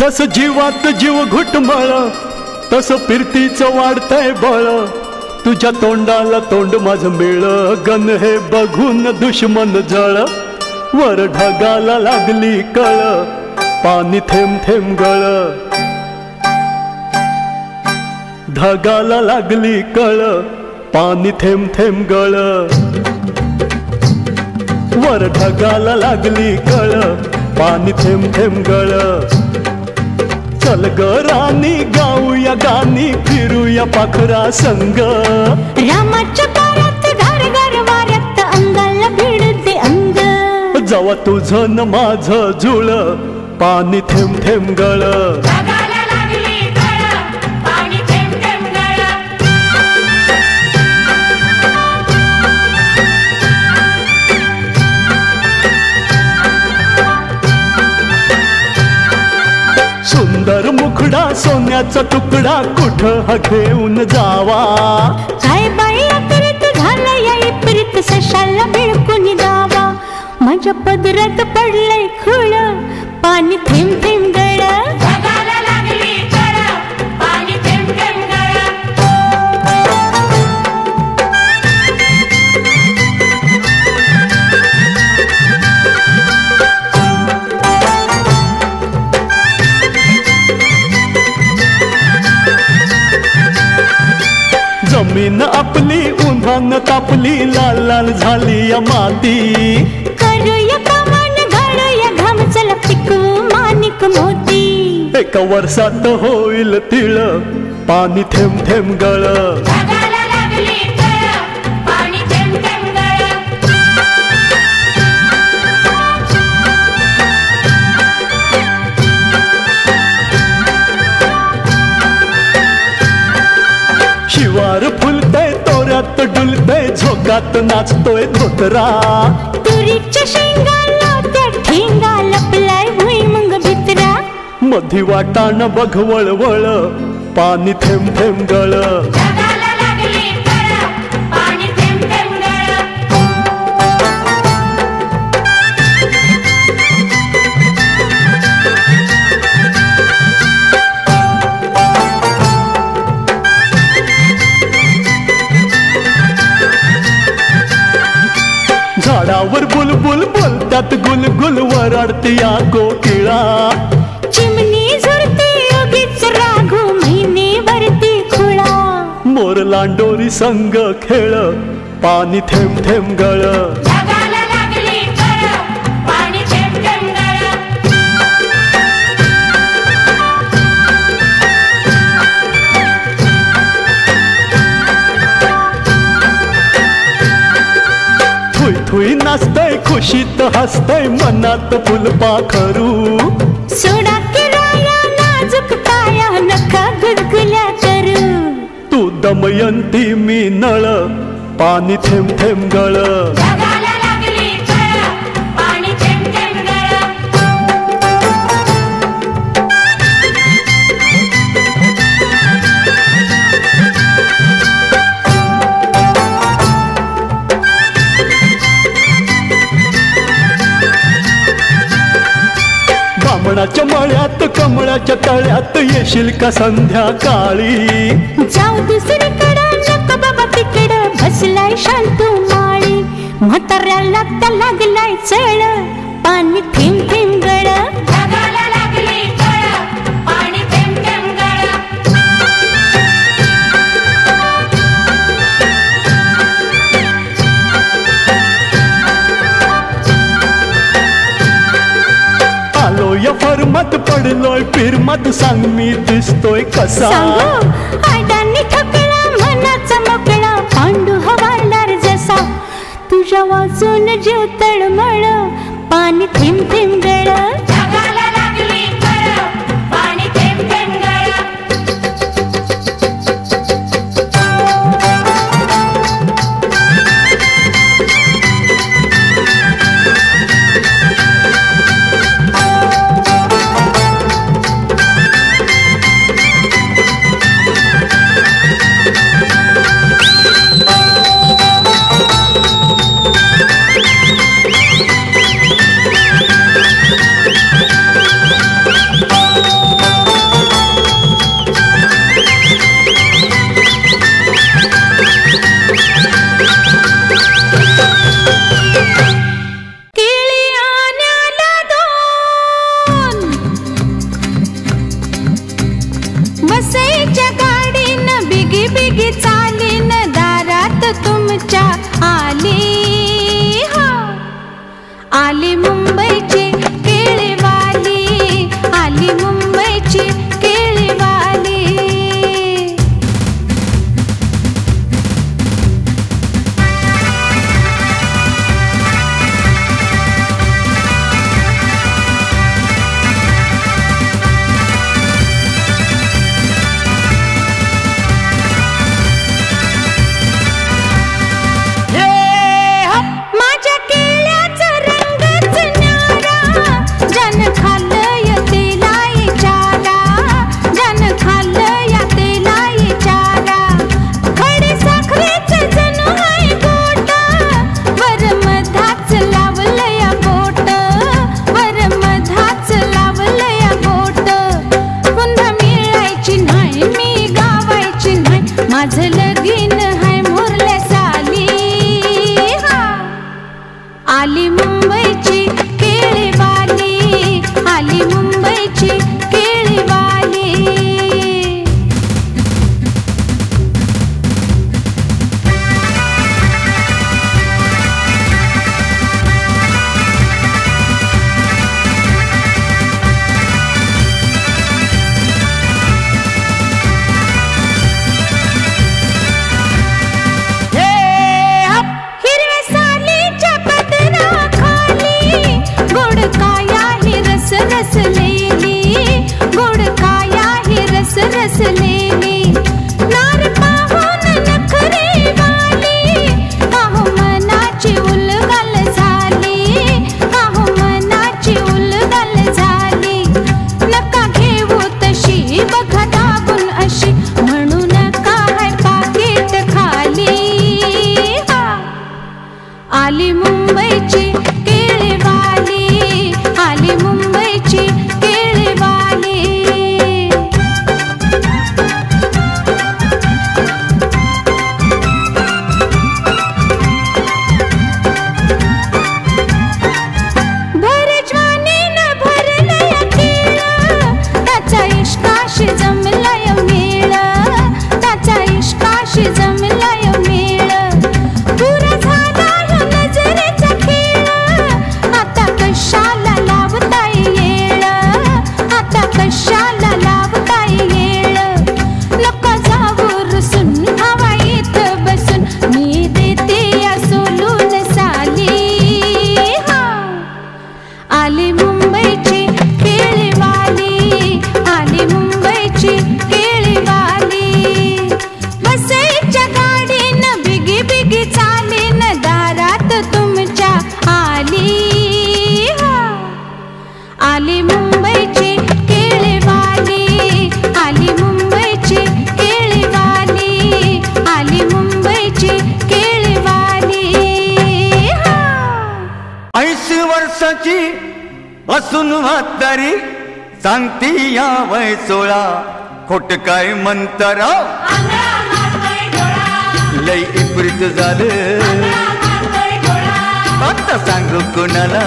जस जीवात जीव घुटमळ तस फिरतीच वाढतंय बळ। तुझ्या तोंडाला तोंड माझं मिळ गण हे बघून दुश्मन जळ। वर ढगाला लागली कळ पाणी थेंब थेंब गळ। ढगाला लागली कळ पाणी थेंब थेंब गळ। वर ढगाला लागली कळ पाणी थेंब थेंब गळ। चल ग राणी गाऊया गाणी फिरूया पाखरा संग। रामाच्या पायात घर घर वाऱ्यात अंगाला भिडते अंग। जावा तुझं न माझं जुळ पाणी थेंब थेंब गळ। सुंदर मुखडा सोन्याचा तुकडा कुठ हा घेऊन जावा। काय बाई आतरत झाला या इपरीत सशाला बिळकून दावा। माझ्या पदरात पडलंय खुळ पाणी थेंब थेंब गळ। ढगाला लागली कळ पाणी थेंब थेंब जमीन आपली उन्हान तापली लाल लाल झाली या माती। करूया कामान घालूया घाम चला पिकू माणिक मोती। एका वर्षात होईल तिळ पाणी थेंब थेंब गळ। शिवार फुलते तोऱ्यात डुलते झोकात नाचतोय धोतरा। तुरीच्या शेंगाला त्या ठेंगा लपलाय भुईमुंग भितरा। मधी वाटाण बघ वळवळ पाणी थेंब थेंब गळ। झाडावर बुलबुल बोलतात गुलगुल वरडती या कोकिळा। चिमणी झुरते उगीच राघू महिने वरती खुळा। मोर लांडोरी संग खेळ पाणी थेंब थेंब गळ। थुई नाचतय खुशीत हसतय मनात फुलपाखरू। सोडा किराया नाजूक पाया नका गुलगुल्या करू। तू दमयंती मी नळ पाणी थेंब थेंब गळ। कमळाच्या मळ्यात कमळाच्या तळ्यात येशील का संध्याकाळी। जाऊ दुसरीकडे नको बाबा तिकडे बसलाय शांत माळी। म्हाताऱ्याला त्या लागलाय चळ पाणी थेंब थेंब गळ। ढगाला लागली कळ पाणी थेंब थेंब गळ। फरमत पडलोय फिरमत सांग मी दिसतोय कसा। आडांनी ठकला मनाचा मोकळा पांडू हवालदार जसा। तुझ्या वाचून जीव तळमळ पाणी थेंब थेंब गळ। ढगाला लागली कळ पाणी थेंब थेंब गळ। बिगी चाली न दारात तुमच्या आले हा आले मुंबईचे केळेवाली आले मुंबईचे केळेवाली। माझ्या केळ्याचा रंगच न्यारा जन खाल्लंय तेला इचारा जन खाल्लंय तेला इचारा खडे साखरेचं जणू हाय गोट वर मधाच लावलंय बोट वर मधाच लावलंय बोट। पुन्हा मिळायची नाही मी गावायची नाही माझं लगीन हाय मोरल्या साली आली मुंबईची केळेवाली आली मुंबईची केळेवाली। हिरव्या सालीच्या पदराखाली गोड काया ही रस रसलेली गोड काया ही रस रसलेली नार पाहून नखरे वाली काहो मनाची उलगल झाली काहो मनाची उलगल झाली। नका घेऊ तशी बघा दाबून अशी म्हणू नका हाय पाकीट खाली हा आली मुंबईची केळेवाली आली मुंबईची केळेवाली। भर ज्वानीनं भरलंय केळं त्याचा इश्काशी जमलंय मेळ त्याचा इश्काशी जमलंय मेळ पुरा झाला ह्या नजरेचा खेळ आता कशाला लावताय येळ आता कशाला लावताय येळ। नका जाऊ रुसून हवा इथं बसून मी देते या सोलून साली हा आली मुंबईची केळेवाली आली मुंबईची केळेवाली। बसईच्या गाडीनं बिगी बिगी चालीन दारात तुमच्या आली हा आली मुंबईची केळेवाली आली मुंबईची केळेवाली आली मुंबईची केळेवाली हा। 80 वर्षाची असून म्हातारी सांगती या वय सोळा खोट काय म्हणतरा लई इप्रित झालं आता सांगू कोणाला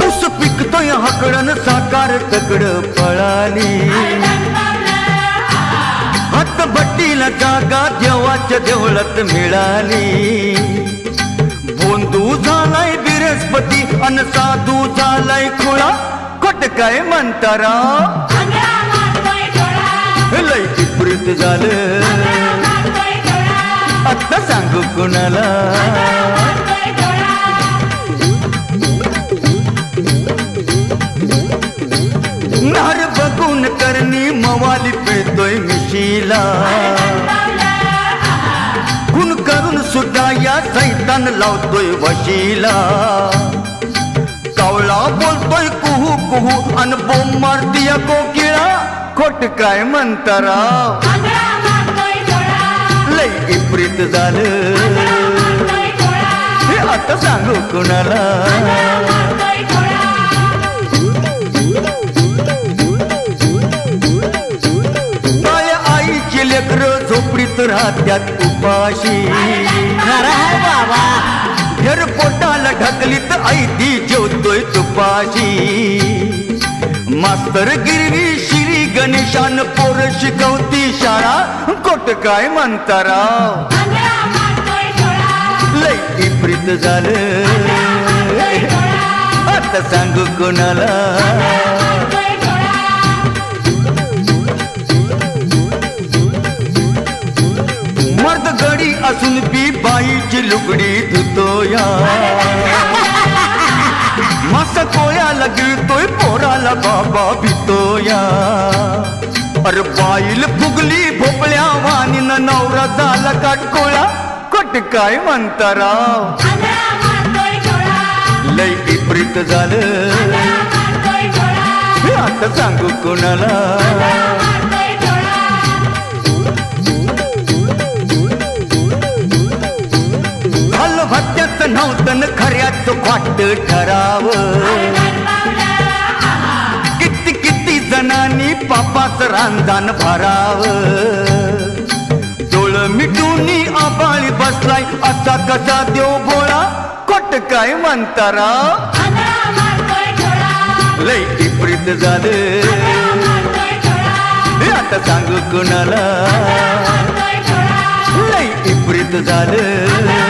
ऊस पिकतोय हकडन साकार तकड पळाली हातभट्टीला जागा देवाच्या देवळात मिळाली। बोंदू झालाय बिरस्पती अन साधू झालाय खुळा खोट काय म्हणतारा लय विपरीत झालं आत्ता सांगू कुणाला नार बघून करणी मवाली पेतोय मिशीला गुण करून सुद्धा या सैतान लावतोय वशीला कावळा बोलतोय कुहू कुहू अन बोंब मारती या कोकिळा खोट काय म्हणतारा लय इप्रित झालं हे आता सांगू कुणाला। काय आईची लेकर झोपडीत राहत्यात उपाशी घर पोटाला ढकलीत आई ती जेवतोय तुपाशी मास्तर गिरवी श्री गणेशान पोर शिकवती शाळा कोट काय म्हणता राव लय इप्रित झालं आता सांगू कोणाला मर्द घडी असून बी बाईची लुगडी धुतोया मासा कोया लगतोय पोराला बाबा भितोया अरे बाईल फुगली भोपळ्या वाणीन नवरा झाला काटकोळा कोट काय म्हणता राव लय विपरीत झालं आता सांगू कोणाला हत्यात नव्हतं खऱ्याच वाट ठराव किती किती जणांनी पापाच रांधान भराव डोळ मिटून आबाळी बसलाय असा कसा देव भोळा कोट काय म्हणता राव लय विपरीत झालं आता सांगू कोणाला लय विपरीत झालं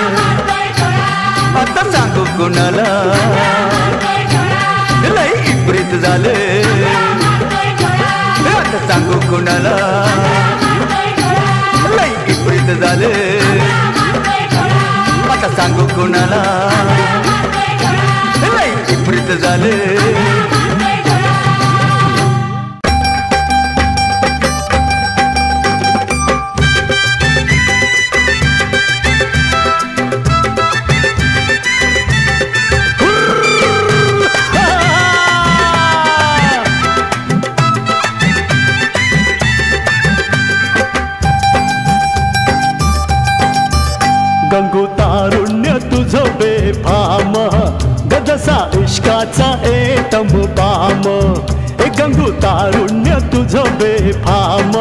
आता सांगू कोणाला लय इप्रित झाले आता सांगू कोणाला लय इप्रित झाले आता सांगू कोणाला लय इप्रित झाले गजसा इश्काचा एटम बाम ए गंगू तारुण्य तुझं बेफाम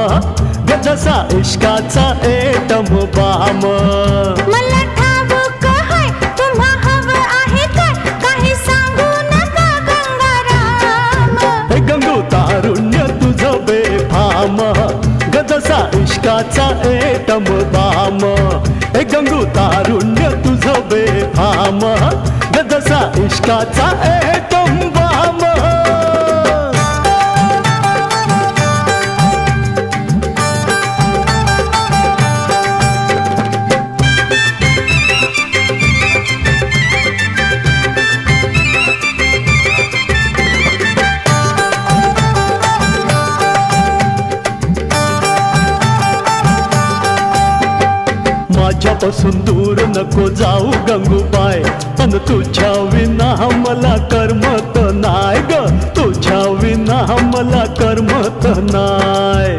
गजसा इश्काचा एटम बाम मला ठाऊक हाय तुम्हा हवं आहे काही सांगू नका गंगाराम ए गंगू तारुण्य तुझं बेफाम गजसा इश्काचा एटम बाम ए गंगू तारुण्य तुझं बेफाम गजसा इश्काचा एटम बाम माझ्यापासून दूर नको जाऊ गंगूबाई अन तुझ्या विना मला करमत नाय ग तुझ्या विना मला करमत नाय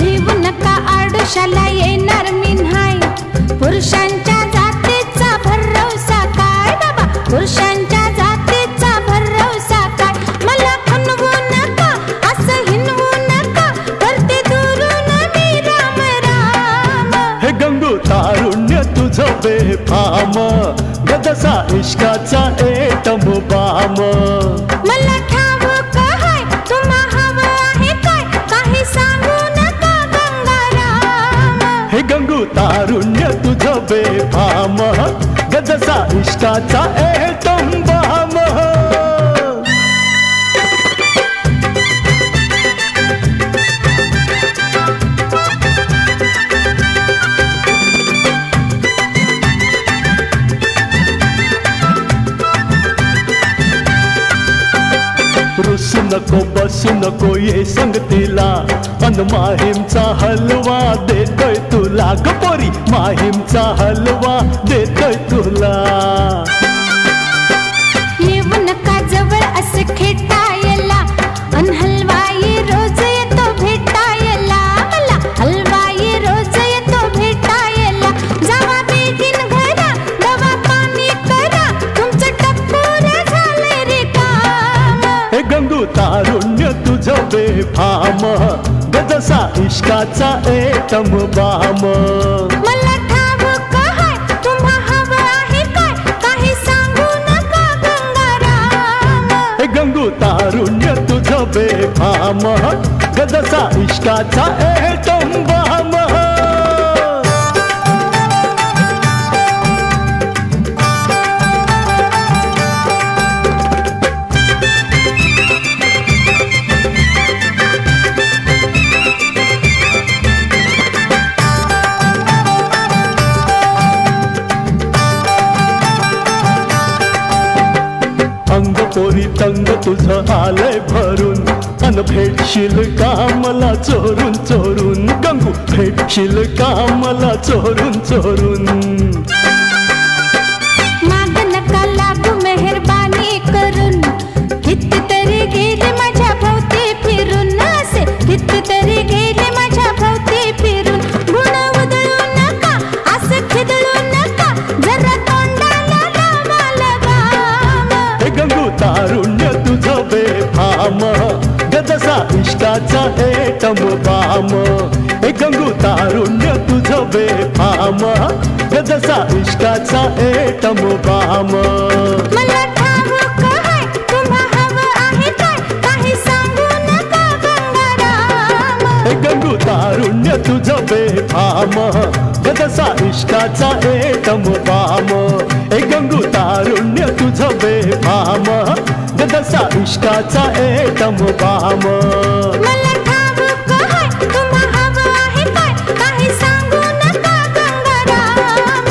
नीव नका आडोशाला येणार मी नाही पुरुषांच्या जातीचा भरवसा काय बाबा पुरुषांच्या जातीचा भरवसा काय मला खणवू नका असं हिनवू नका करते दुरून मी राम राम हे गंगू तारुण्य तुझं बेफाम गजसा इश्काचा एटम बाम मला ठाऊक हाय तुम्हा हवं आहे काही सांगू नका गंगाराम हे गंगू तारुण्य तुझं बेफाम गजसा इश्काचा एटम बाम रुसू नको बसू नको ये संगतीला अन माहीमचा हलवा देतोय तुला ग पोरी माहीमचा हलवा देतोय तुला येऊ नका जवळ असे खेटायला अन हलवाई रोज येतो भेटायला मला हलवाई रोज येतो भेटायला जावा बेगीन घरा दवा पाणी करा तुमचं टपोर झालंय रे काम हे गंगू तारुण्य तुझं बेफाम गजसा इश्काचा एटम बाम मला ठाऊक हाय तुम्हा हवं आहे काही सांगू नका गंगाराम हे गंगू तारुण्य बेफाम गजसा इश्काचा एटम बम पोरी तंग तुझं आलय भरून अन भेटशील का मला चोरून चोरून गंगू भेटशील का मला चोरून चोरून माग नका लागू मेहरबानी करून कितीतरी गेले माझ्या भोवती फिरून असे कितीतरी गेले माझ्या भोवती फिरून गुण उधळू नका असं खिदळू नका जरा तोंडाला लावाला बाम हे गंगू तारुण्य तुझं बेफाम गजसा इश्काचा एटम बाम हे गंगू तारुण्य तुझं बेफाम गजसा इश्काचा एटम बाम मला ठाऊक आहे तुम्हा हवं आहे काय काही सांगू नका गंगाराम हे गंगू तारुण्य तुझं बेफाम गजसा इश्काचा एटम बाम हे गंगू तारुण्य तुझं बेफाम गजसा इश्काचा एटम बाम मला ठाऊक आहे तुम्हा हवं आहे काय काही सांगू नका गंगाराम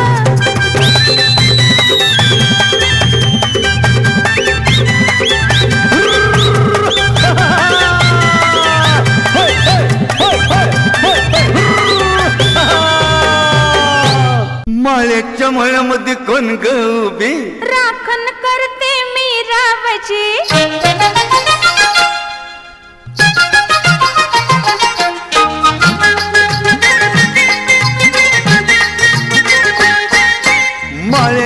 माळ्याच्या मळ्यामध्ये कोण ग उभी राखण करते मी रावजी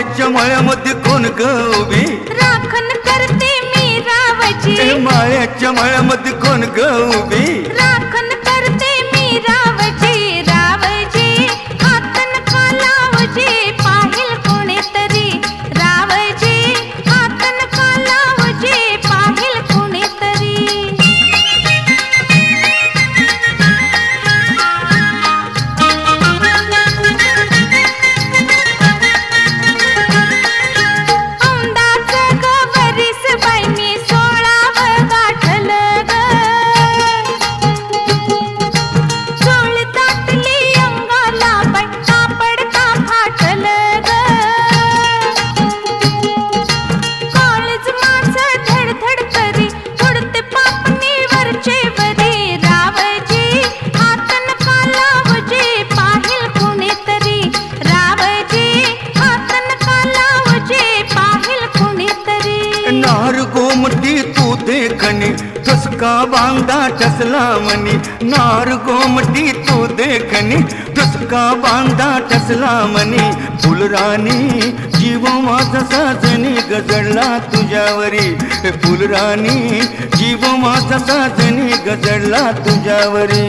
माळ्याच्या मळ्यामध्ये कोण ग उभी राखण करते मी रावजी माळ्याच्या मळ्यामध्ये कोण ग उभी राखण करते मी रावजी रावजी हातन कालावजी पाहिल कोणीतरी रावजी हातन कालावजी पाहिल कोणीतरी औंदाच ग वरीस बाई मी सोळावं गाठल ग चोळ दाटली अंगाला बाई कापडता फाटल ग कॉलेज माझं धडधड करी उडते पापणीवरचे वरी रावजी हातन कालावजी पाहिल कोणीतरी रावजी हातन कालावजी पाहिल कोणीतरी नार गोमटी तू देखणे ठसका बांधा ठसला मनी नार गोमटी तू देखणे ठसका बांधा ठसला मनी फुलराणी जीव माझा साजनी गजडला तुझ्यावरी हे फुलराणी जीव माझा साजनी गजडला तुझ्यावरी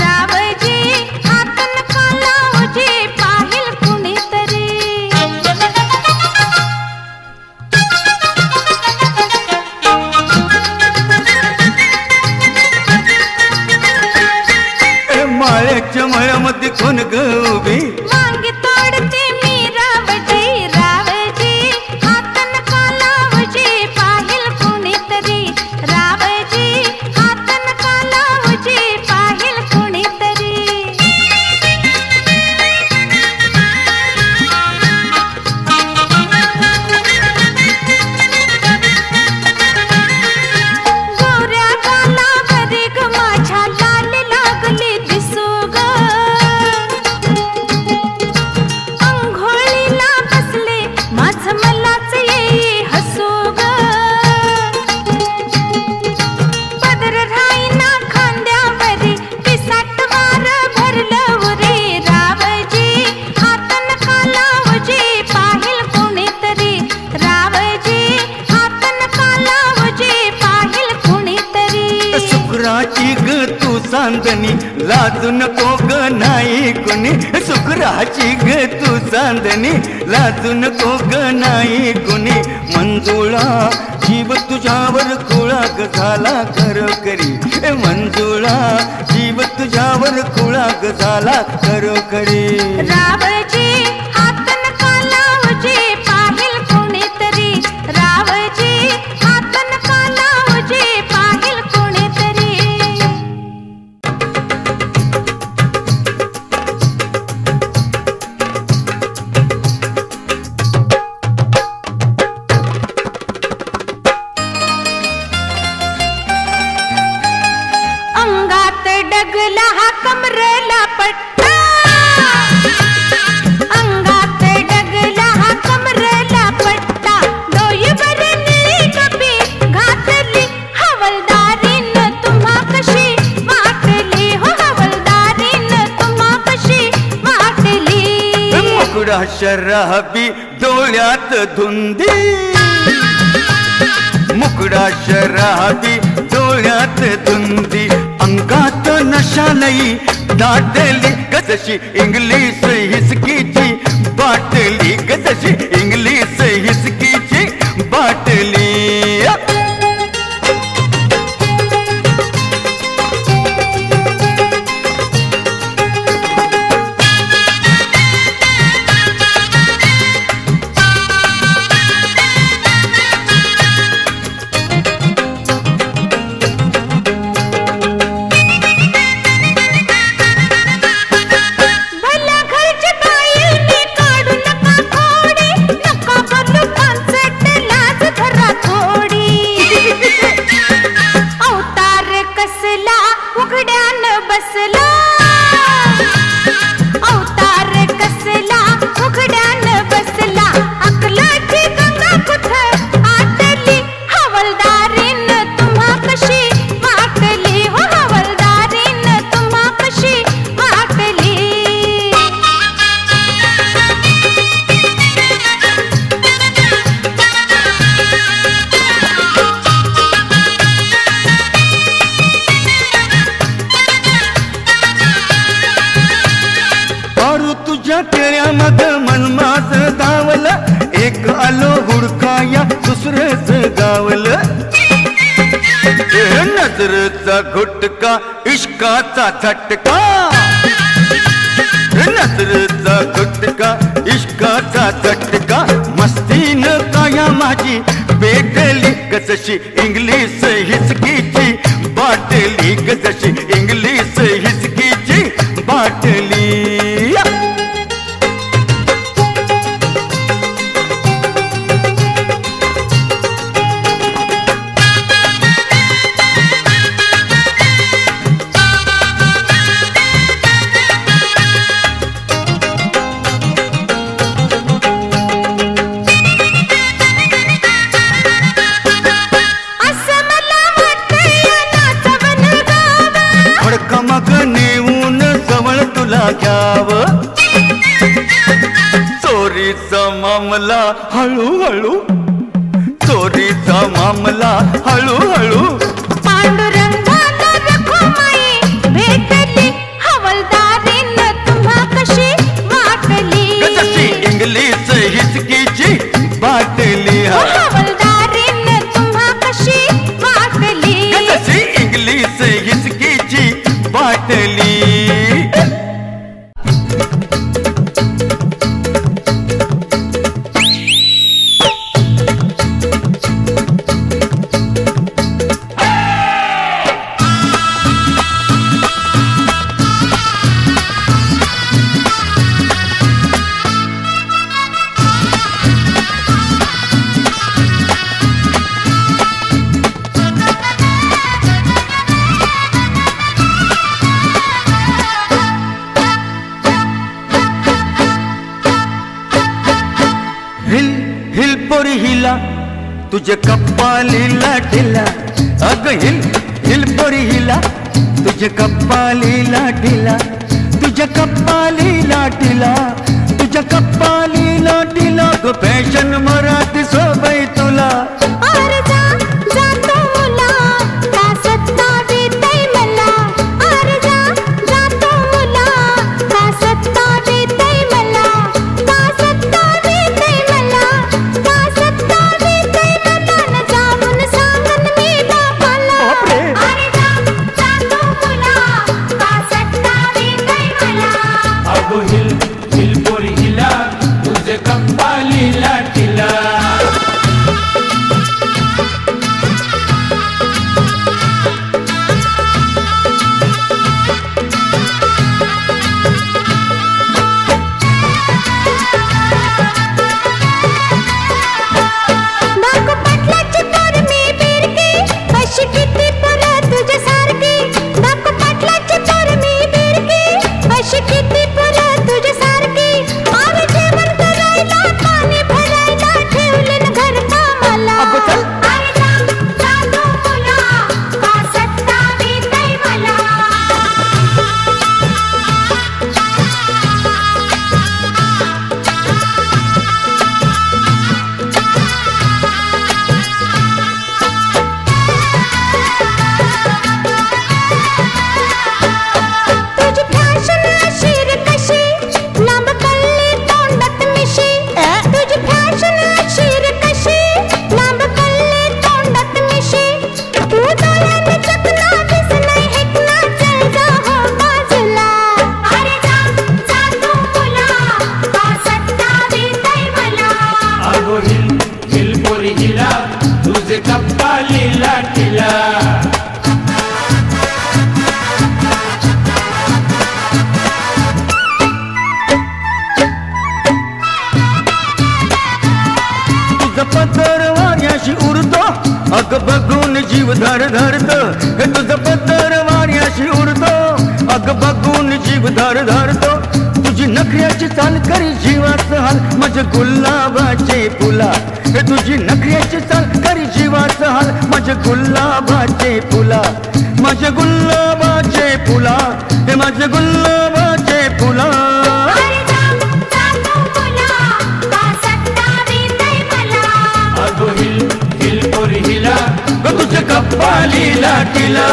रावजी हातन कालावजी पाहिल कोणीतरी ए माळ्याच्या मळ्यामध्ये कोण ग उभी मांग तोडते मी रावजी रावजी हातन कालावजी पाहिल कोणीतरी रावजी हातन कालावजी पाहिल कोणीतरी गोऱ्या गालावरी ग माझ्या लाल लागली दिसू ग अंघोळीला बसले माझ मलाच येई हसू ग पदर राईना खांद्यावरी पिसाट वार भरलं उरे रावजी हातन कालावजी पाहिल कोणीतरी रावजी हातन कालावजी पाहिल कोणीतरी सुकराची ग तू चांदणी लाजू नको ग नाही कुणी सुकराची ग तू चांदणी लाजू नको ग नाही कुणी मंजुळा जीव तुझावर खुळाक झाला खरोखरी ए मंजुळा जीव तुझावर खुळाक झाला खरोखरी रावजी हात न कालावजी पाहिल कोणीतरी रावजी हात न कालावजी पाहिल कोणीतरी डगला हा कमरेला पट्टा अंगात डगला हा कमरेला पट्टा डोईवर निळी कपी घातली हवलदारीन तुम्हा कशी वाटली हो हवलदारीन तुम्हा कशी वाटली मुकुडा शराबी डोळ्यात धुंदी मुकुडा शराबी डोळ्यात धुंदी अंगात नशा नाही दाटली कशी इंग्लिश हिसकीची बाटली कशी इंग्लिश हिसकीची बाटली नजरेचा घुटका इश्काचा झटका नजरेचा घुटका इश्काचा झटका मस्तीन काया माझी भेटली कशी इंग्लिश हिसकीची बाटली कशी इंग्लिश हिसकीची बाटली चोरीचा मामला हळूहळू चोरीचा मामला हळूहळू पांडुरंगाला रखुमाई भेटली हवलदारीन तुम्हा कशी वाटली कशी इंग्लिश हिसकीची बाटली हवलदारीन तुम्हा कशी वाटली कशी इंग्लिश हिसकीची बाटली तुझे कपालीला ढिला अग हिल हिल पोरी हिला तुझे कपालीला ढिला तुझे कपालीला ढिला तुझे कपालीला ढिला ग फॅशन मराठी सोबई तुला झिलपुरी जिला तुझे कप्पा लीला किला। तुझा पदर वाऱ्याशी उरतो अग बघून जीव धर धरतो। तुझा पदर वाऱ्याशी उरतो अग बघून जीव धर धरतो। तुझी नखऱ्याची चाल करी जीवाचं हाल माझ्या गुलाबाचे फुला। तुझी नखऱ्याची चाल करी जीवाचं हाल माझ्या गुलाबाचे फुला। माझ्या गुलाबाचे फुला हे माझ्या गुलाबाचे फुला। अगो हिल हिल पोरी हिला गो तुझे गप्पा लीला टिला।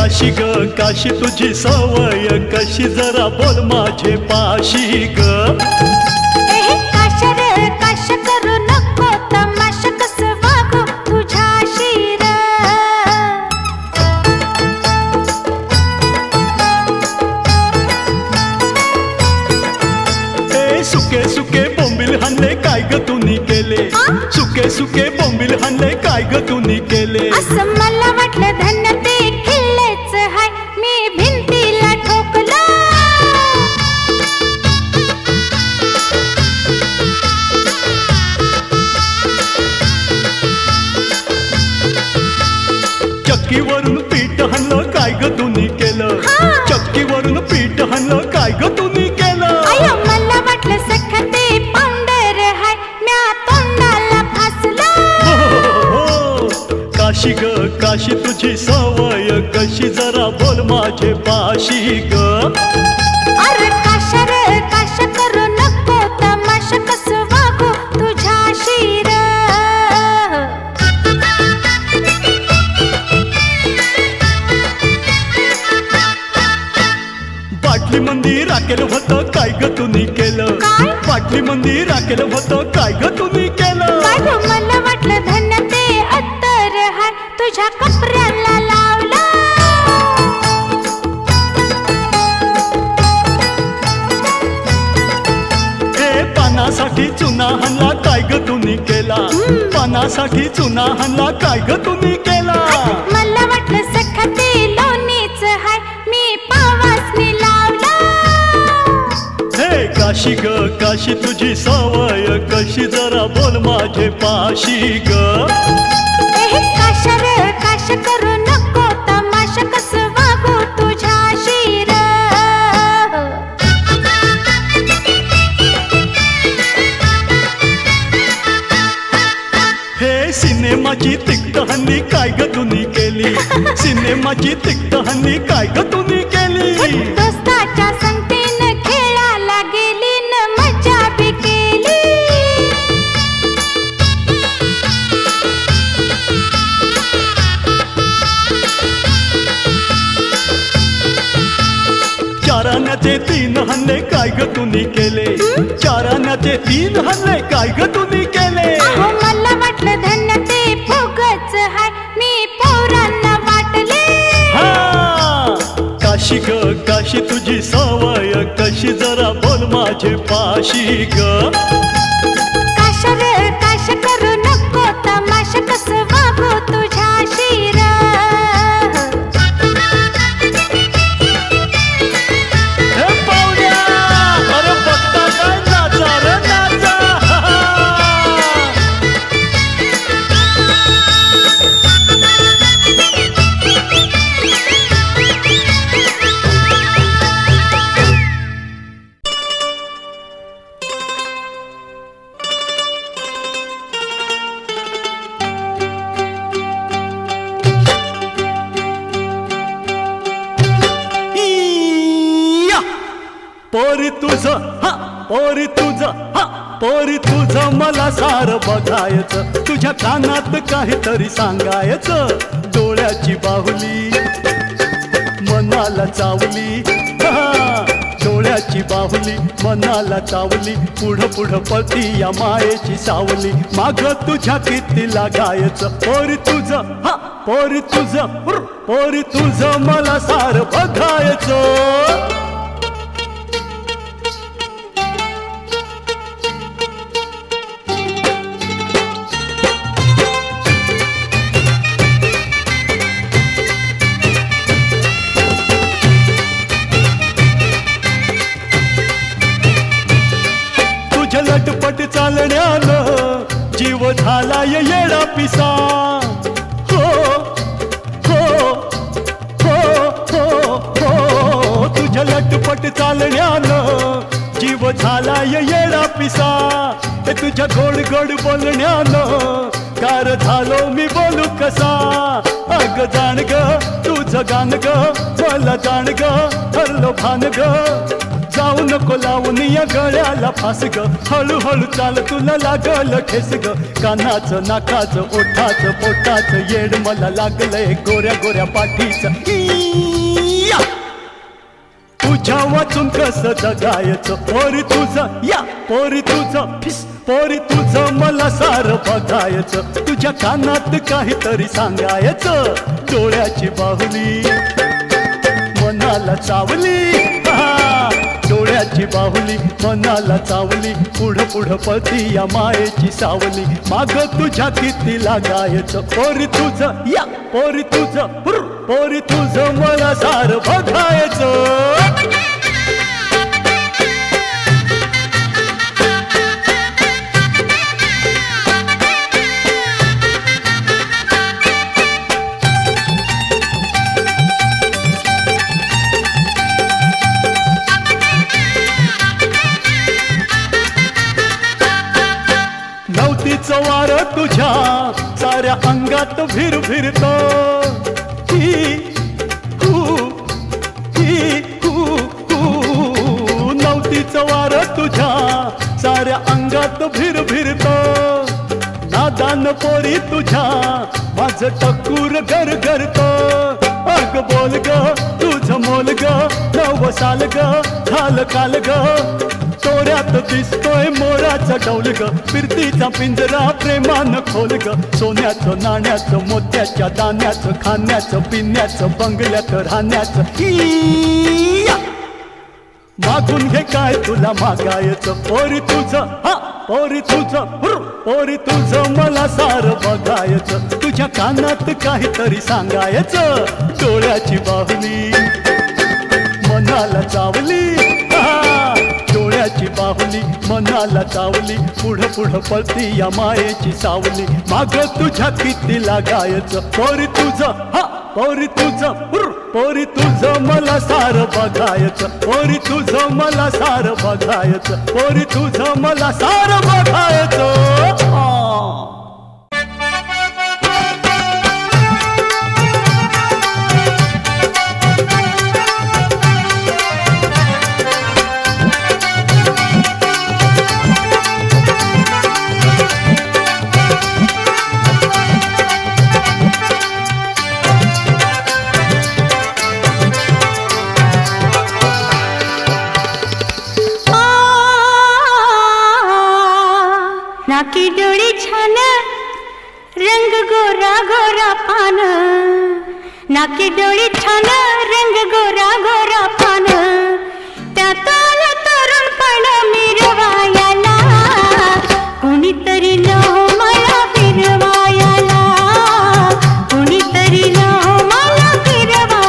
काशी ग काशी तुझी सवय कशी जरा बोल माझे पाशी ग। काशी रे काशी करू नको तमाशा कसं वागू तुझ्याशी र। ए सुके सुके बोंबिल हाणले काय ग तुनी केले। सुके सुके बोंबिल हाणले काय ग तुनी केले। असं मला वाटलं धन्य ते चक्कीवरून पीठ हाणलं काय ग तुनी केलं। चक्कीवरून पीठ हाणलं काय ग तुनी केलं। मला वाटलं सख्या ते पांढर हाय म्या तोंडाला फासलं। हो काशी ग काशी तुझी सवय कशी जरा बोल माझे पाशी ग। अरे काशा रे काशा करू नको तमाशा कसं वागू तुझ्याशी र। बाटली मंदी राखेल होतं काय ग तुनी केलं। बाटली मंदी राखेल होतं काय ग तुनी केलं। मला वाटलं धन्य ते अत्तर हाय तुझ्या कपड्याला लावला। ए पानासाठी चुना हाणला काय ग तुनी केला। पानासाठी चुना हाणला काय ग तुनी केला। मला वाटलं सख्या ते लोणीच हाय मी पावासनी लावला। हे काशी ग काशी तुझी सवय कशी जरा बोल माझे पाशी ग। हे काशा रे काशा करू नको तमाशा कसं वागू तुझ्याशी र। हे सिनेमाची तिक्त हल्ली काय ग तुनी केली। सिनेमाची तिक्त हल्ली काय ग तुनी केली। दोस्ताच्या संगतीन खेळाला गेली न मजा बी केली। चाराण्याचे तीन हल्ले काय ग तुनी केले। चाराण्याचे तीन हल्ले काय ग तुनी केले। मला वाटलं धन्य ते भोगच हाय मी पोरांना वाटले। काशी ग काशी तुझी सवय कशी जरा बोल माझे पाशी ग। काशा रे काशा करू नको तमाशा कसं वागू तुझ्याशी र। हे पाहुण्या अरे बघता काय नाचा रे नाचा। पोरी तुझं हा पोरी तुझं हा पोरी तुझं मला सार बघायचं, तुझ्या कानात काहीतरी सांगायचं, डोळ्याची बाहुली मनाला चावली, डोळ्याची बाहुली मनाला चावली, पुढं पुढं पळती या मायेची सावली, मागं तुझ्या किती लागायचं, पोरी तुझं हा पोरी तुझं पोरी तुझं मला सार बघायचं. लटपट चालण्याला जीव झाला येडा पिसा, हो हो हो हो हो, तुझ्या लटपट चालण्याला जीव झाला येडा पिसा, ते तुझ्या गोड गोड बोलण्याला कार झालो मी बोलू कसा. अग जाण ग तुझं गाण ग मला जाण ग हरलो भान ग, जाऊ नको लावून या गळ्याला फास ग, हळूहळू चाल तुला लागल ठेस ग, कानाचं नाकाचं ओठाचं पोटाचं येड मला लागलंय गोऱ्या गोऱ्या पाठीचं. तुझ्या वाचून कसं जगायचं, पोरी तुझं या पोरी तुझं फिस पोरी तुझं मला सारं बघायचं, तुझ्या कानात काहीतरी सांगायचं, डोळ्याची बाहुली मनाला चावली, डोळ्याची बाहुली मनाला चावली, पुढं पुढं पळती या मायेची सावली, मागं तुझ्या किती लागायचं, पोरी तुझं या पोरी तुझं मला सारं बघायचं. नवतीचं वारं तुझ्या साऱ्या अंगात भिर भिरतो, ही हू, नवतीचं वारं तुझ्या साऱ्या अंगात भिर भिरतो, नादान पोरी तुझ्या माझं टकूर घर घरतो. अग बोल ग तुझं मोल ग नव साल ग झाल काल ग, तोऱ्यात दिसतोय मोराचा डौल ग, फिरतीचा पिंजरा प्रेमानं खोल ग, सोन्याचं नाण्याचं मोत्याच्या दाण्याचं, खाण्याचं पिण्याचं बंगल्यात राहण्याचं. मागून घे काय तुला मागायचं, पोरी तुझं हा पोरी तुझं पोरी तुझं मला सारं बघायचं, तुझ्या कानात काहीतरी सांगायचं, डोळ्याची बाहुली मनाला चावली, बाहुली मनाला चावली, पुढं पुढं पळती या मायेची सावली, मागं तुझ्या किती लागायचं, पोरी तुझं हा पोरी तुझं पोरी तुझं मला सारं बघायचं, पोरी तुझं मला सारं बघायचं, पोरी तुझं मला सारं बघायचं. नाकी डोळे छान रंग गोरा गोरा पान, नाकी डोळे छान रंग गोरा गोरा पान, त्यात आलं तरुणपण मिरवायला, कोणीतरी न मला फिरवायला, कोणीतरी न मला फिरवायला.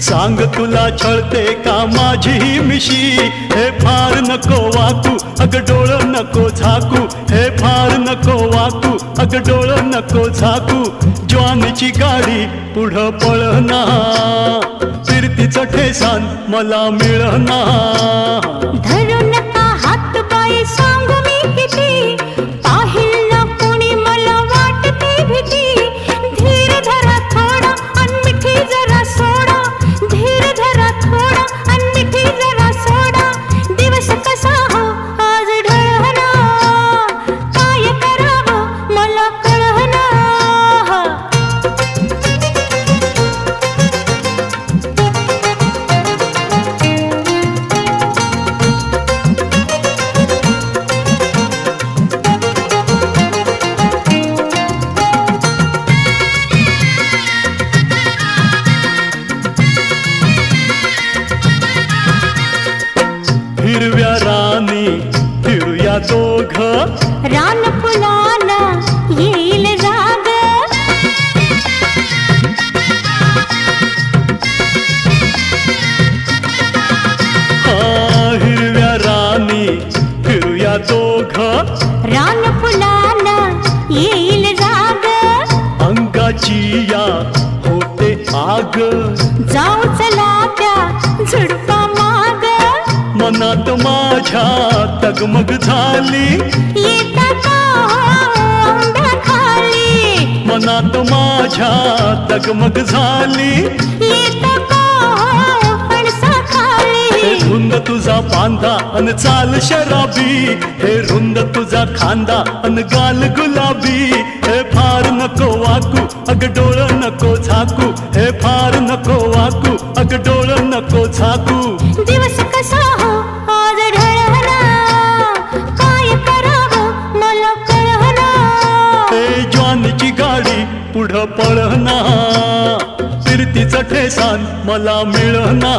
सांग तुला छळते का माझी मिशी, हे फार नको वाकू अग डोळ नको झाकू, हे फार नको वाकू अग डोळ नको झाकू। ज्वानची गाडी पुढं पळना, फिरतीचं ठेसान मला मिळना। धरू नका हात पाय सांगू मी किती, पाहिलं कोणी मला वाटते माग, जाऊ चला त्या झुडपा माग, मनात माझ्या तगमग झाली, येता का आंब्या खाली, मनात माझ्या तगमग झाली, येता का फणसा खाली, रुंद तुझा बांधा अन चाल शराबी, हे रुंद तुझा खांदा अन गाल गुलाबी, हे फार नको वाकू अग डोळ नको झाकू, हे फार नको वाकू अग डोळ नको झाकू, दिवस कसा हो आज ढळला, काय करावं मला कळना, हे ज्वानची गाडी पुढं पळना, फिरतीचं ठेसान मला मिळना,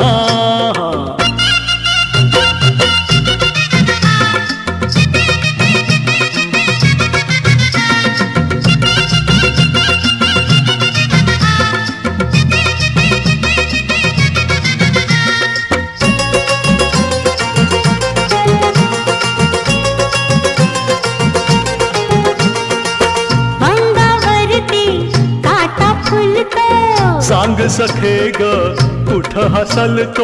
सांग सखे ग कुठ हसलतो,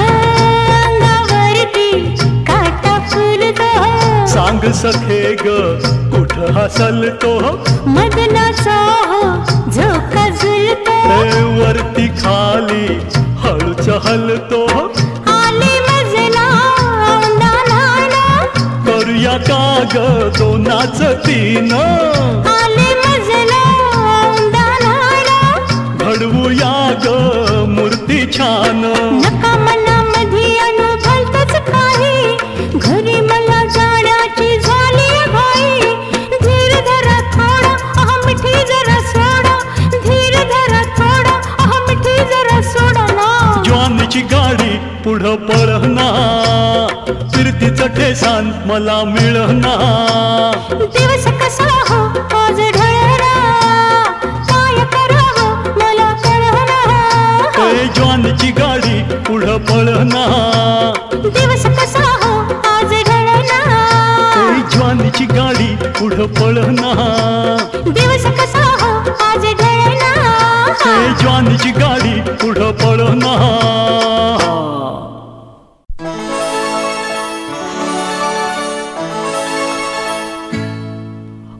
अंगावरती काटा फुलतो, सांग सखे ग कुठ हसलतो, मदनाचा हो झोका झुलतो, वरती खाली हळूच हलतो, करूया का ग दोनाच तीन, आले मजला दाराला, घडवूया ग मूर्ती छान, नका मला मधी आणू भलतच काही, घरी मला जाण्याची झाली भाई, धीर धरा थोडा अह मिठी जरा सोडा, धीर धरा थोडा अह मिठी जरा सोडा ना, ज्वानची गाडी पुढं पळना, फिरतीचं ठेसान मला मिळना, दिवस कसा हो आज ढळला, काय करावं मला कळना, हे ज्वानची गाडी पुढं पळना, दिवस कसा हो आज ढळला, हे ज्वानची गाडी पुढं पळना, दिवस कसा हो आज ढळला, हे ज्वानची गाडी पुढं पळना.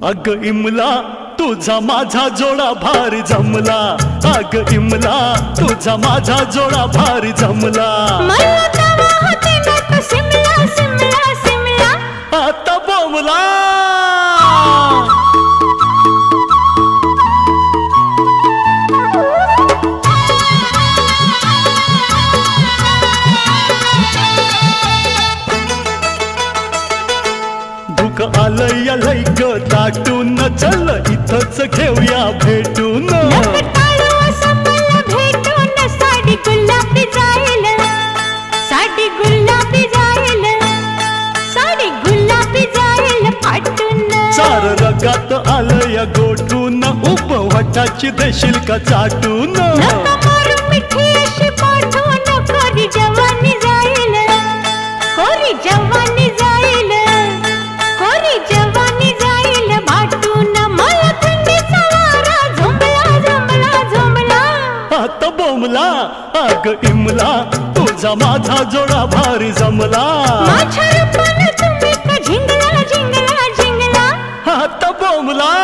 अग इमला तुझा माझा जोडा भारी जमला, अग इमला तुझा माझा जोडा भारी जमला, सिमला सिमला सिमला आता बोमला, आलय आलय ग दाटून चल इथंच घेऊया भेटून, साडी गुलाबी जाईल, साडी गुलाबी जाईल, साडी गुलाबी जाईल फाटून, चार रगात आलय गोठून, उपवटाची देशील का चाटून, मिठी अशी पाठवून, कोरी जवानी जाईल, कोरी जवानी जाईल, जवानी जाईल भाटून, मला थंडीचा वारा झोंबला झोंबला झोंबला आता बोंबला, अग इमला तुझा माझा जोडा भारी जमला, माझ्या रूपानं तुम्ही का झिंगला झिंगला झिंगला आता बोंबला,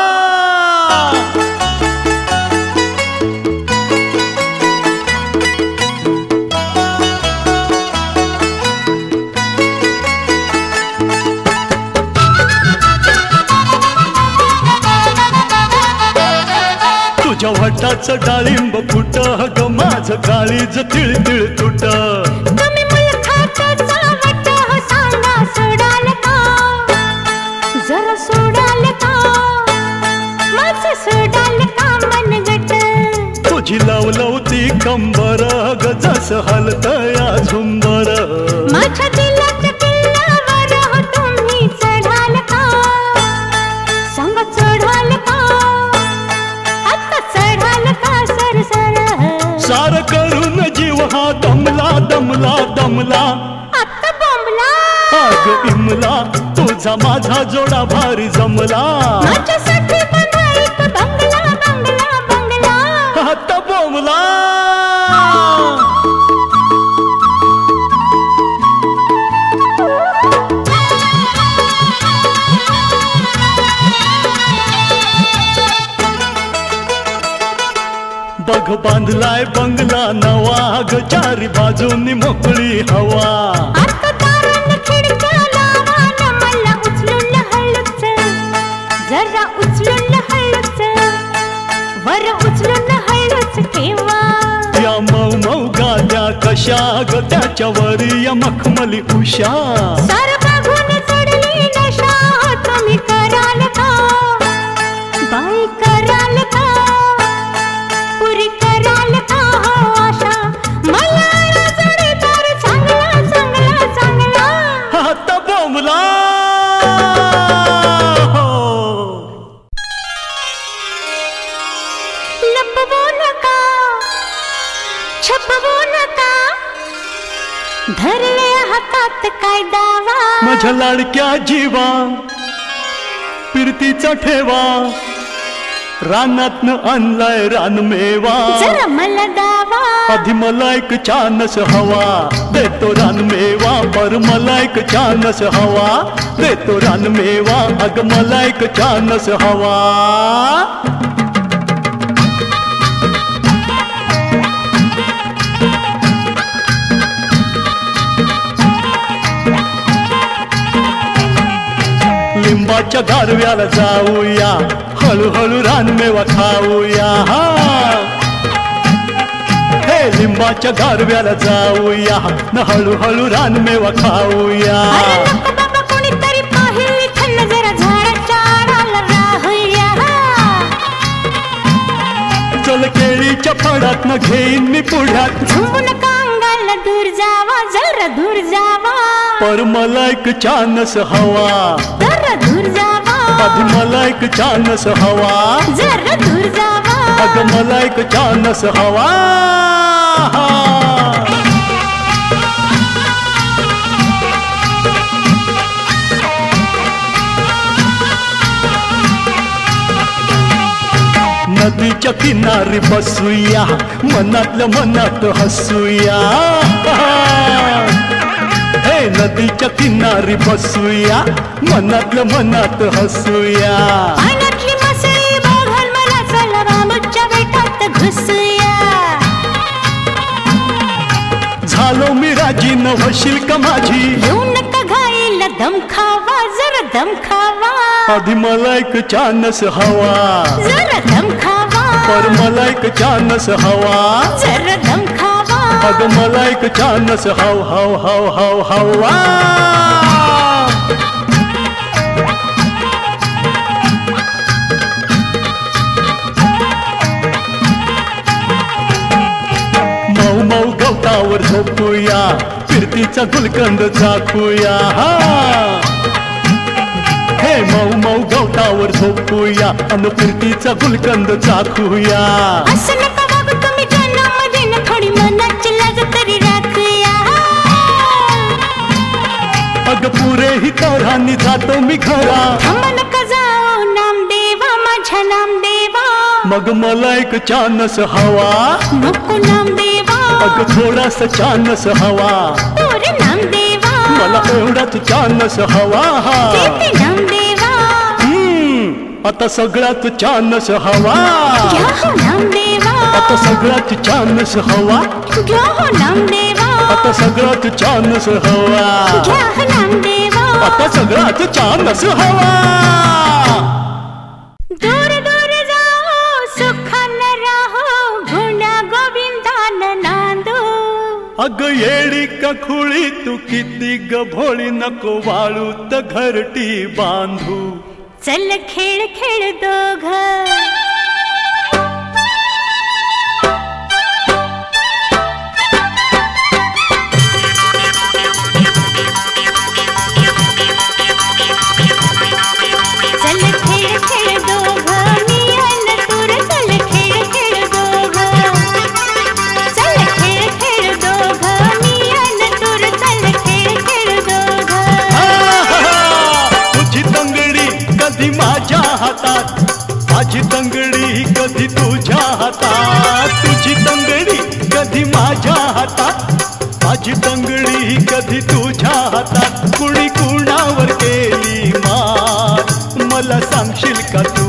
तुझ्या वटाचं डाळिंब फुट ग माझं काळीज तिळ तिळ तुट, तुम्ही मला खाताचा वट सांगा सोडाल का, जरा सोडाल का माझं सोडाल का मनगट, तुझी लवलवती कंबर ग जसं हलतया झुंबर, माझ्या दिलाच्या किल्ल्यावर हो तुम्ही चढाल का, सांगा चढाल का सार करून जीव हा दमला दमला दमला आता बोंबला, अग इमला तुझा तुमचा माझा जोडा भारी जमला, माझ्यासाठी बना एक बंगला बंगला बंगला, आता बोंबला बघ बांधलाय बंगला नवा, अग चारी बाजूंनी मोकळी हवा, आता दारांना खिडक्या लावा ना, मला उचलून लहळत चल, जरा उचलून लहळत चल, वर उचलून लहळत ठेवा, या मऊ मऊ गाल्या कशा ग त्याच्यावर या मखमली उषा, सार बघून चढली नशा, तुम्ही कराल का बाई कराल का दावा माझ्या लाडक्या जीवा पिरतीचा ठेवा, रानातन आणलाय रानमेवा, जरा मला दावा आधी मला एक चानस हवा, देतो रानमेवा पर मला एक चानस हवा, देतो रानमेवा अग मला एक चानस हवा, लिंबाच्या गारव्याला जाऊया हळूहळू रानमेवा खाऊया, हे लिंबाच्या गारव्याला जाऊया ना हळूहळू रानमेवा खाऊया, कोणीतरी पाहिली थंड जरा झाडाच्या आडाला राहूया, चल केळीच्या फळात न घेईन मी पुढ्यात, झुंबून कांगाला दूर जावा जरा दूर जावा, पर मला एक चानस हवा जरा दूर जावा, आधी मला एक चानस हवा जरा दूर जावा, अग मला एक चानस हवा, नदीच्या किनारी बसूया मनातल्या मनात हसूया, नदीच्या किनारी बसूया मनातल्या मनात हसूया, पाण्यातली मासळी बघाल मला चला बांबूच्या बेटात घुसूया, झालो मी राजी न होशील का माझी, येऊ नका घाईला दम खावा जरा दम खावा, आधी मला एक चानस हवा जरा दम खावा, पर मला एक चानस हवा जरा दम खावा, अग मला एक चानस हाव हाव हाव हाव हवा, मऊ मऊ गवतावर झोपूया फिरतीचा गुलकंद चाखूया, हे मऊ मऊ गवतावर झोपूया अन फिरतीचा गुलकंद चाखूया, अग पुरे ही तोरांनी जातो मी खरा, थांबा नका जाऊ नामदेवा माझ्या नामदेवा, मग मला एक चानस हवा नको नामदेवा, अग थोडासा चानस हवा पोरे नामदेवा, मला एवढाच चानस हवा नामदेवा, आता सगळ्यात चानस हवा नामदेवा, आता सगळ्यात चानस हवा नामदेवा, आता सगळ्यात चानस हवा नामदेवा, आता सगळ्यात चानस हवा, दूर दूर जाओ सुखान राहो गुण्या गोविंदान नांदो, अग येडी का खुळी तू किती ग भोळी, नको वाळू त घरटी बांधू, चल खेळ खेळ दोघ लंगडी कधी तुझ्या हातात कुणी कुणावर केली मात मला सांगशील का तू?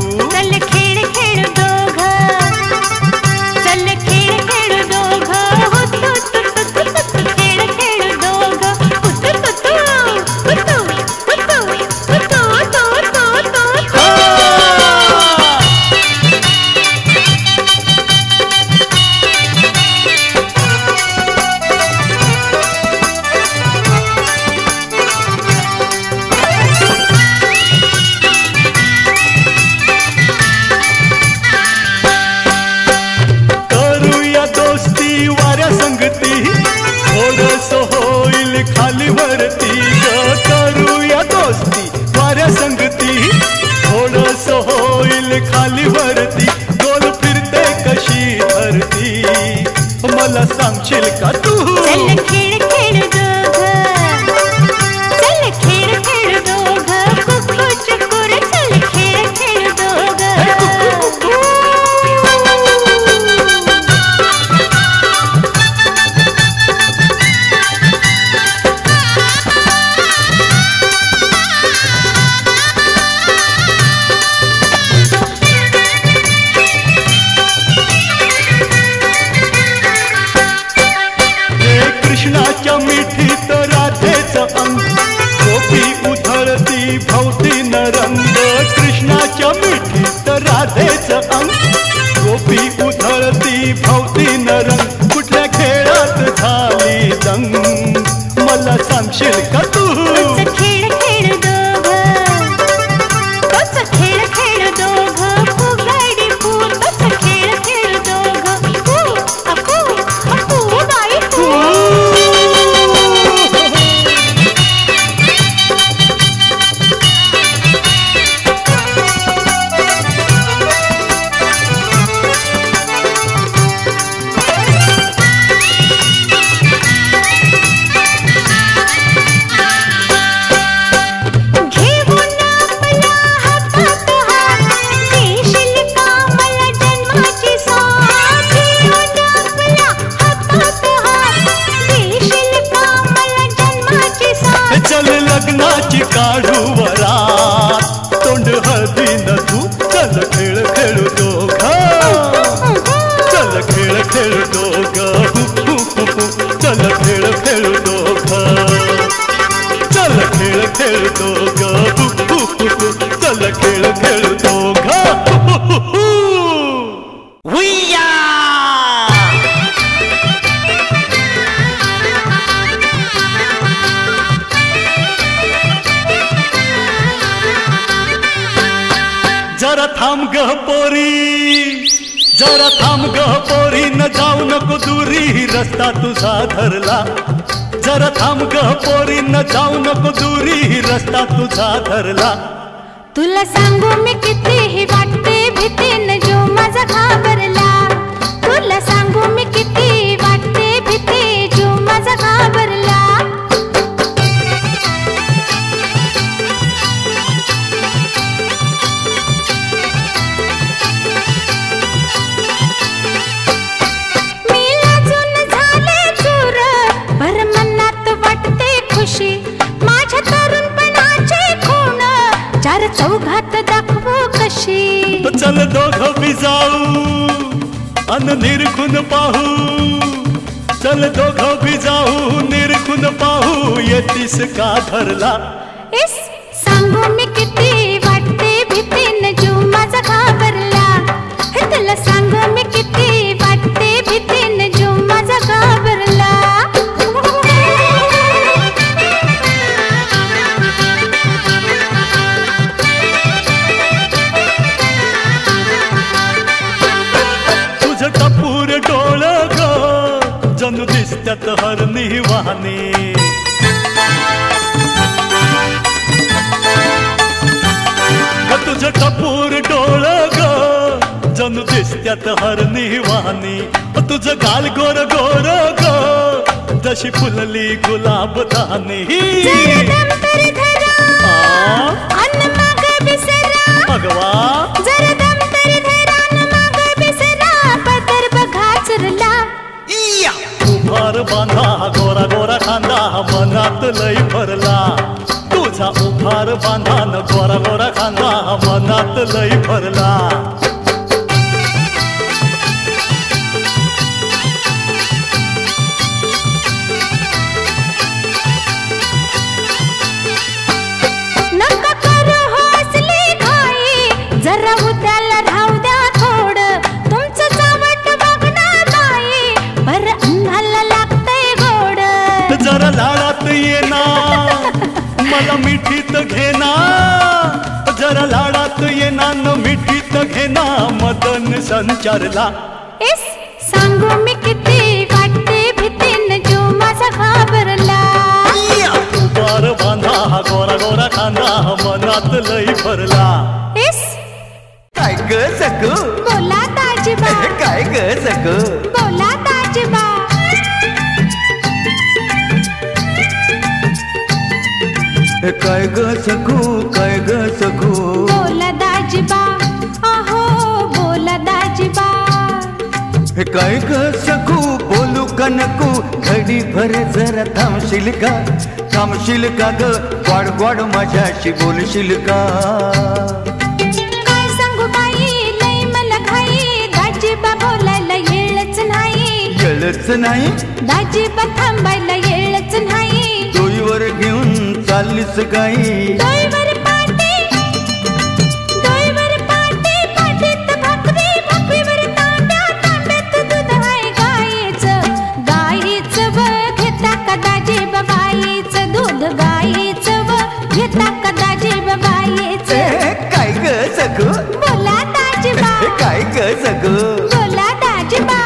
मला सांगशील का तू? चल खेळ खेळ दोघं, चल खेळ खेळ दोघं, कुकू चुकूर चल खेळ खेळ दोघं। कृष्णाच्या मिठीत राधेच अंग गोपी उधळती भवती नरंग, कृष्णाच्या मिठीत राधेच अंग गोपी उधळती भवती नरंग, कुठल्या खेळात झाली दंग मला सांगशील का तू? चल लग्नाची काढू वरात तोंड हळदी न तू चल खेळ खेळू दोघं, चल खेळ खेळू दोघं, चल खेळ खेळू दोघं, चल खेळ खेळू दोघं, चल खेळ खेळू दोघं। हुय्या जरा थांब ग पोरी, जरा थांब ग पोरी न जाऊ नको दुरी रस्ता तुझा धरला, जरा थांब ग पोरी न जाऊ नको दुरी रस्ता तुझा धरला। तुला सांगू मी किती ही वाटते भीती न जो माझा घाबरला, तुला सांगू मी किती वाटते भीती जो माझा घाबरला। माझ्या तरुणपणाचे खूण चार चौघात दाखवू कशी, चल दोघं भिजाऊ अन निरखून पाहू, चल दोघं भिजाऊ निरखून पाहू येतीस का धरला। इस सांगू मी किती वाटते भीती न जो माझा घाबरला, हे तुला सांगू मी किती वाटते भीती न जो माझा घाबरला। जणू दिसत्यात हरणी वाहने, तुझं टपूर डोळ ग जणू दिसत्यात हरणी वाहने, तुझं गाल गोर गोर ग जशी फुलली गुलाब दाहने। भगवा उभार बांधा गोरा गोरा खान हात लई भरला तुझा उभार बांधान गोरा गोरा खाना मनात लई भरला मला मिठीत घेना जरा लाडात येना न मिठीत घेना मदन संचारला इस सांगू मी किती वाटते भीतीन जो माझा घाबरला उभार बांधा हा गोरा गोरा खांदा मनात लई भरला इस काय ग सकू बोला ताजबा काय ग सकू बोला ताजबा काय ग सकू काय ग सकू बोला दाजीबा आहो बोला दाजीबा हे काय ग सकू बोलू का नको घडी भर जरा थांबशील का ग ग्वाड ग्वाड माझ्याशी बोलशील का काय सांगू बाई लई मला घाई दाजीबा बोलायला येळच नाही दाजीबा थांबायला येळच नाही डोईवर घेऊन चाललीस गाई डोईवर पाटी पाटीत भाकरी भाकरीवर तांब्या तांब्यात दूध आहे गाईचं गाईचं व घेता का दाजीबा बाईचं दूध गाईचं व घेता का दाजीबा बाईचं काय ग सकू बोला दाजीबा काय ग सकू बोला दाजीबा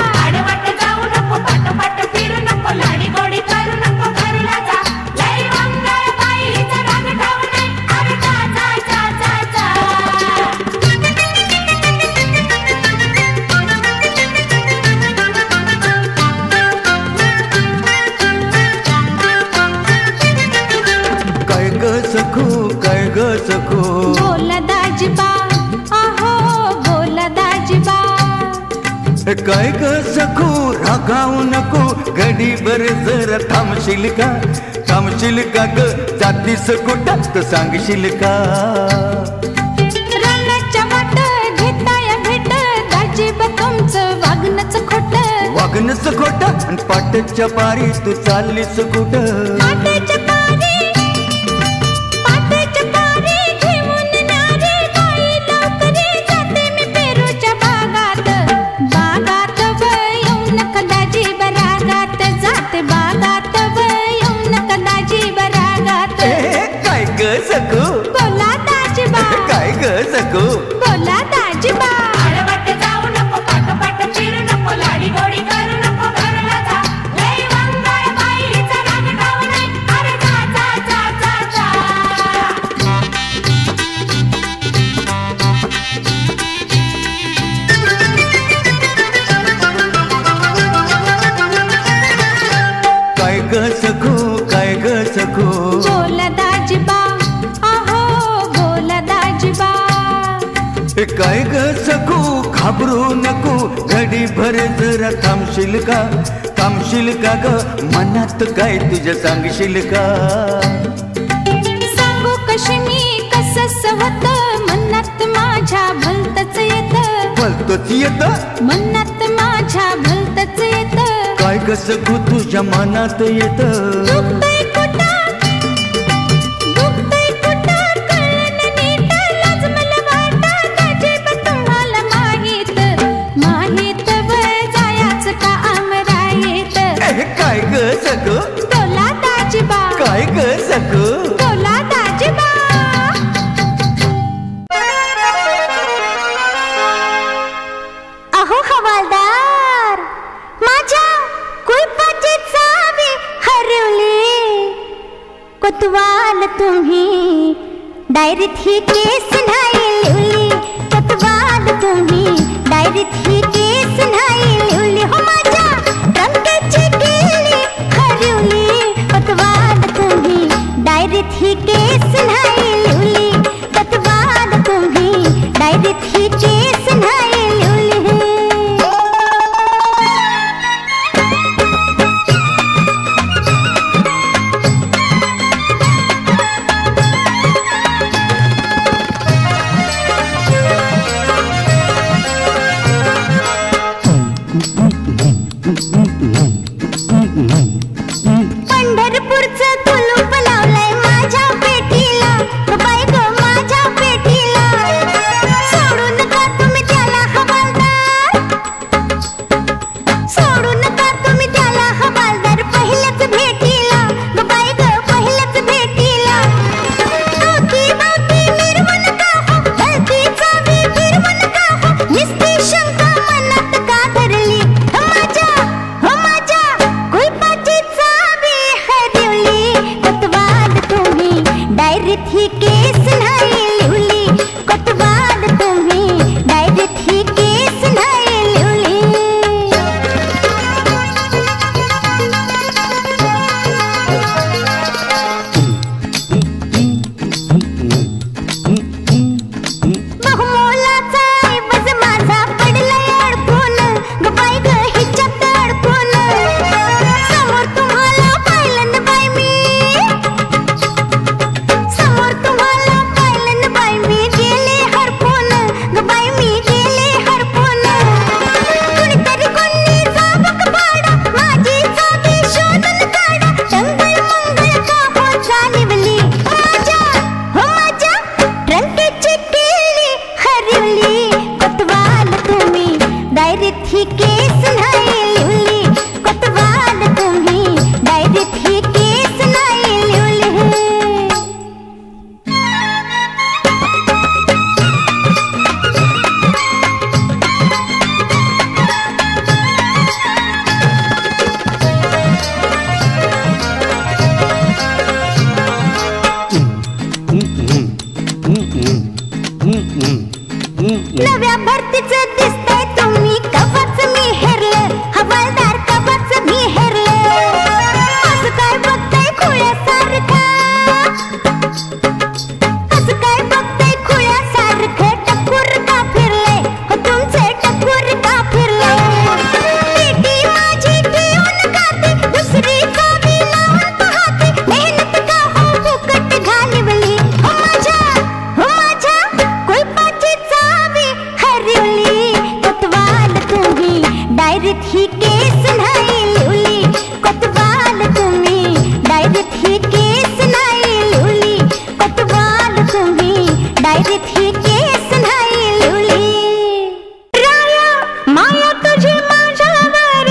काय ग सकू रागावू नको घडी भर जरा थांबशील का ग जातीस कुठं सांगशील का रानाच्या वाट घेताया भेट दाजीबा तुमचं वागणंच खोटं आणि पाटच्या पारी तू चाललीस कुठं बोला दाजीबा काय ग सकू बोला दाजीबा आडवट जाऊ नको पाठोपाठ फिरू नको लाडी गोडी करू नको घरला जा लई वंगाळ बाईचा राग ठाव नाही अरे जा जा जा जा जा काय ग सकू बोला दाजीबा काय ग सकू घाबरू नको घडी भर जरा थांबशील का ग मनात काय तुझ्या सांगशील का सांगू कशी मी कसं सहत मनात माझ्या भलतच येत मनात माझ्या भलतच येत काय ग सकू तुझ्या मनात येत बोला दाजीबा काय ग सकू बोला दाजीबा अहो हवालदार माझ्या कुलपाची चावी हरवली कोतवाल तुम्ही डायरीत ही केस नाही लिवली कोतवाल तुम्ही डायरीत ही केस नाही लिवली हो माझ्या ही केस नाही लिवली तत्वाद तुम्ही डायरीत ही केस नाही लिवली नव्या भरतीचं दिसतंय तुम्ही कवच मी हेरले हवालदार कवच मी हेरले असं काय बघताय खुळ्यासारखा असं काय बघताय खुळ्यासारखं टक्कुर का फिरले हो तुमचे टक्कुर का फिरले बेटी माझी ठेवून खाते दुसरी चावी लावून पाहते मेहनत का हो फुकट घालवली हो माझ्या कुलपाची कोतवाल तुम्ही डायरीत ही केस नाही लिवली कोतवाल तुम्ही डायरीत ही केस नाही लिवली कोतवाल तुम्ही डायरीत ही केस नाही लिवली राया माया तुझी माझ्यावर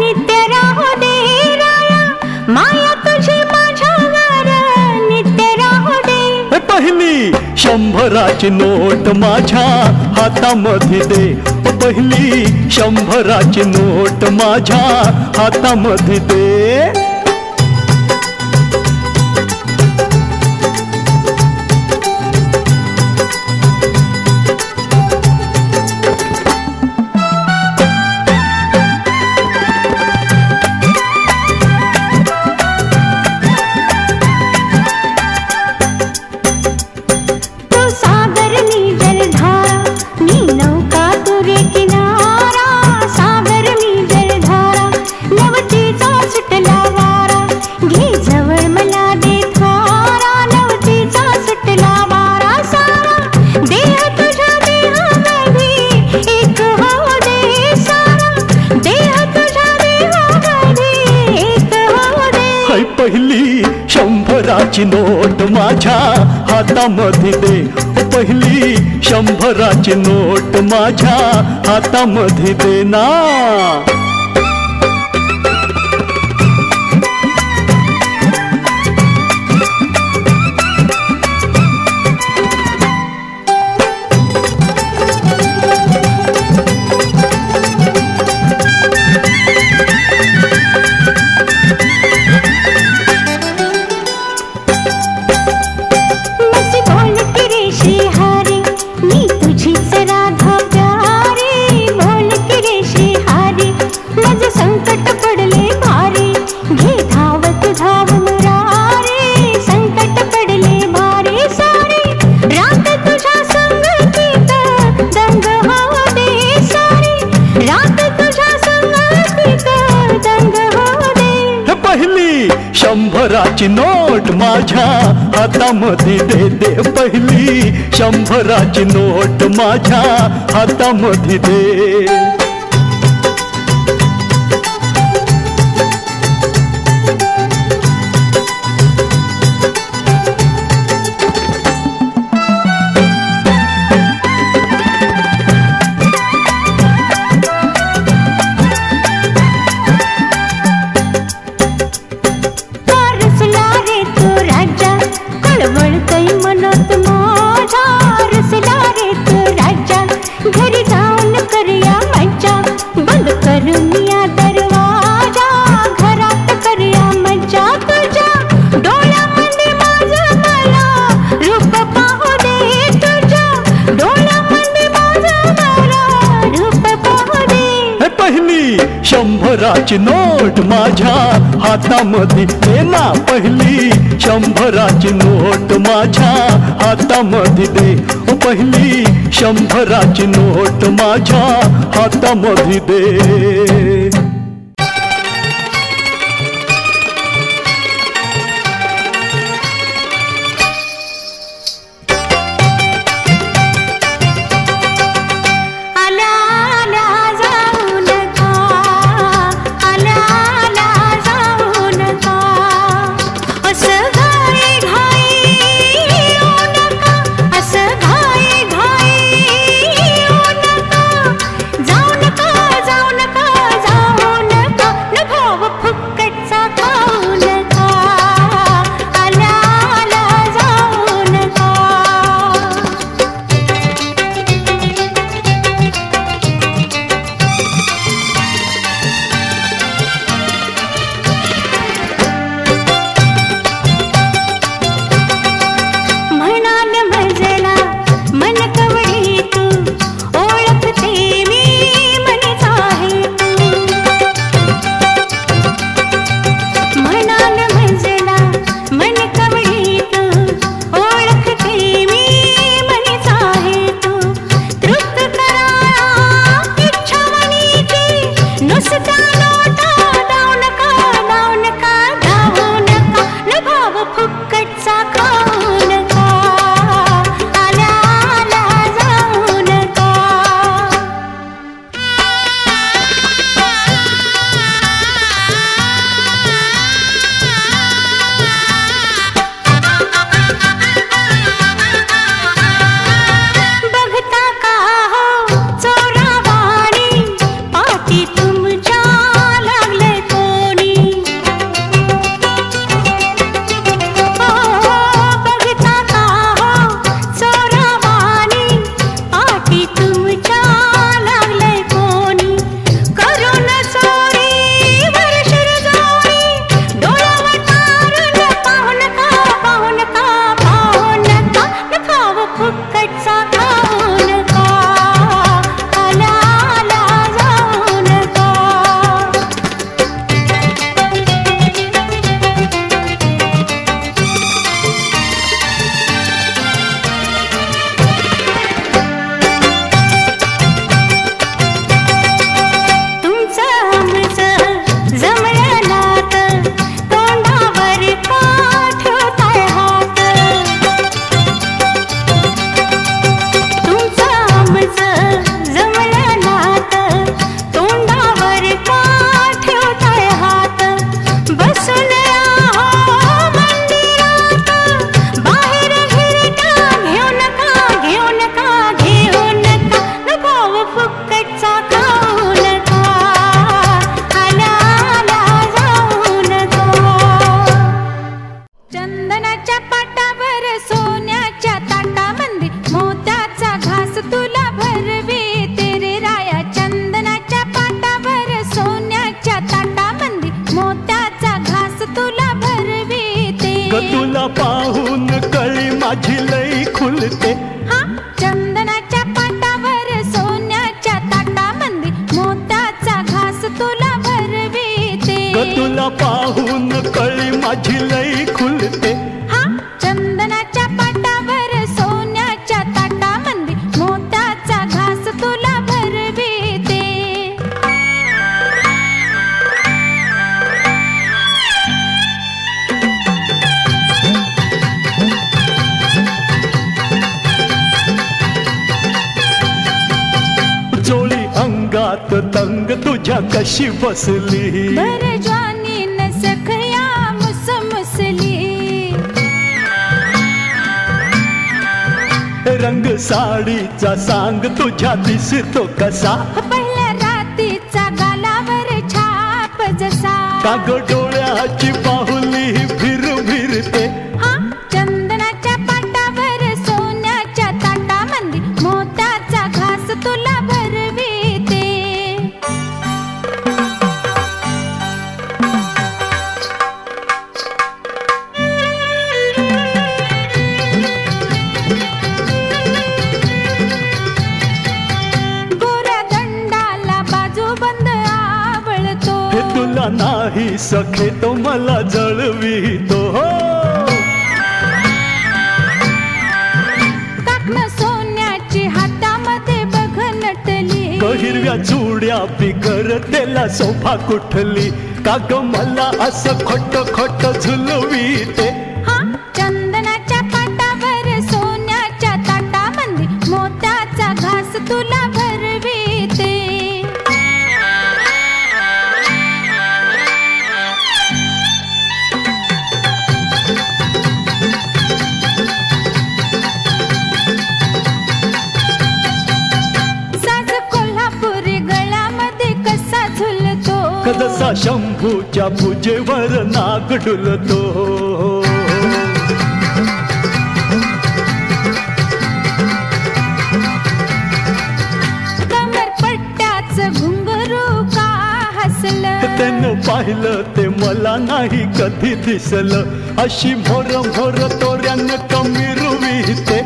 नित्य राहू दे राया माया तुझी माझ्यावर नित्य राहू दे पहिली 100ची नोट माझ्या हातामध्ये दे पहिली 100ची नोट माझ्या हातामध्ये दे पहिली 100ची नोट माझ्या हातामध्ये दे पहिली 100ची नोट माझ्या हातामध्ये दे ना शंभराची नोट माझ्या हातामध्ये दे दे पहिली 100ची नोट माझ्या हातामध्ये दे 100ची नोट माझ्या हातामध्ये दे ना पहिली, 100ची नोट माझ्या हातामध्ये दे पहिली, 100ची नोट माझ्या हातामध्ये दे। कशी बसली जानी न सखया मुस मुसली, रंग साडीचा सांग तुझ्या दिसतो कसा, पहिल्या रातीचा गालावर छाप जसा, काग डोळ्याची पाहुली फिर फिरते, चंदनाच्या पाटावर सोन्याच्या ताटामध्ये मोत्याचा घास तुला भरवी। नाही सखे तो मला जळवी तो हो काकण सोन्याची हातामध्ये बघ नटली ग हिरव्या चुड्या बिगर त्याला सोफा कुठली काग मला असं खोट खोट झुलवी ते कदसा शंभूच्या पूजेवर नाग डुलतो कमरपट्ट्याच घुंगरू का हसलं त्यानं पाहिलं ते मला नाही कधी दिसलं अशी भोर भोर तोऱ्यानं कमी रुविते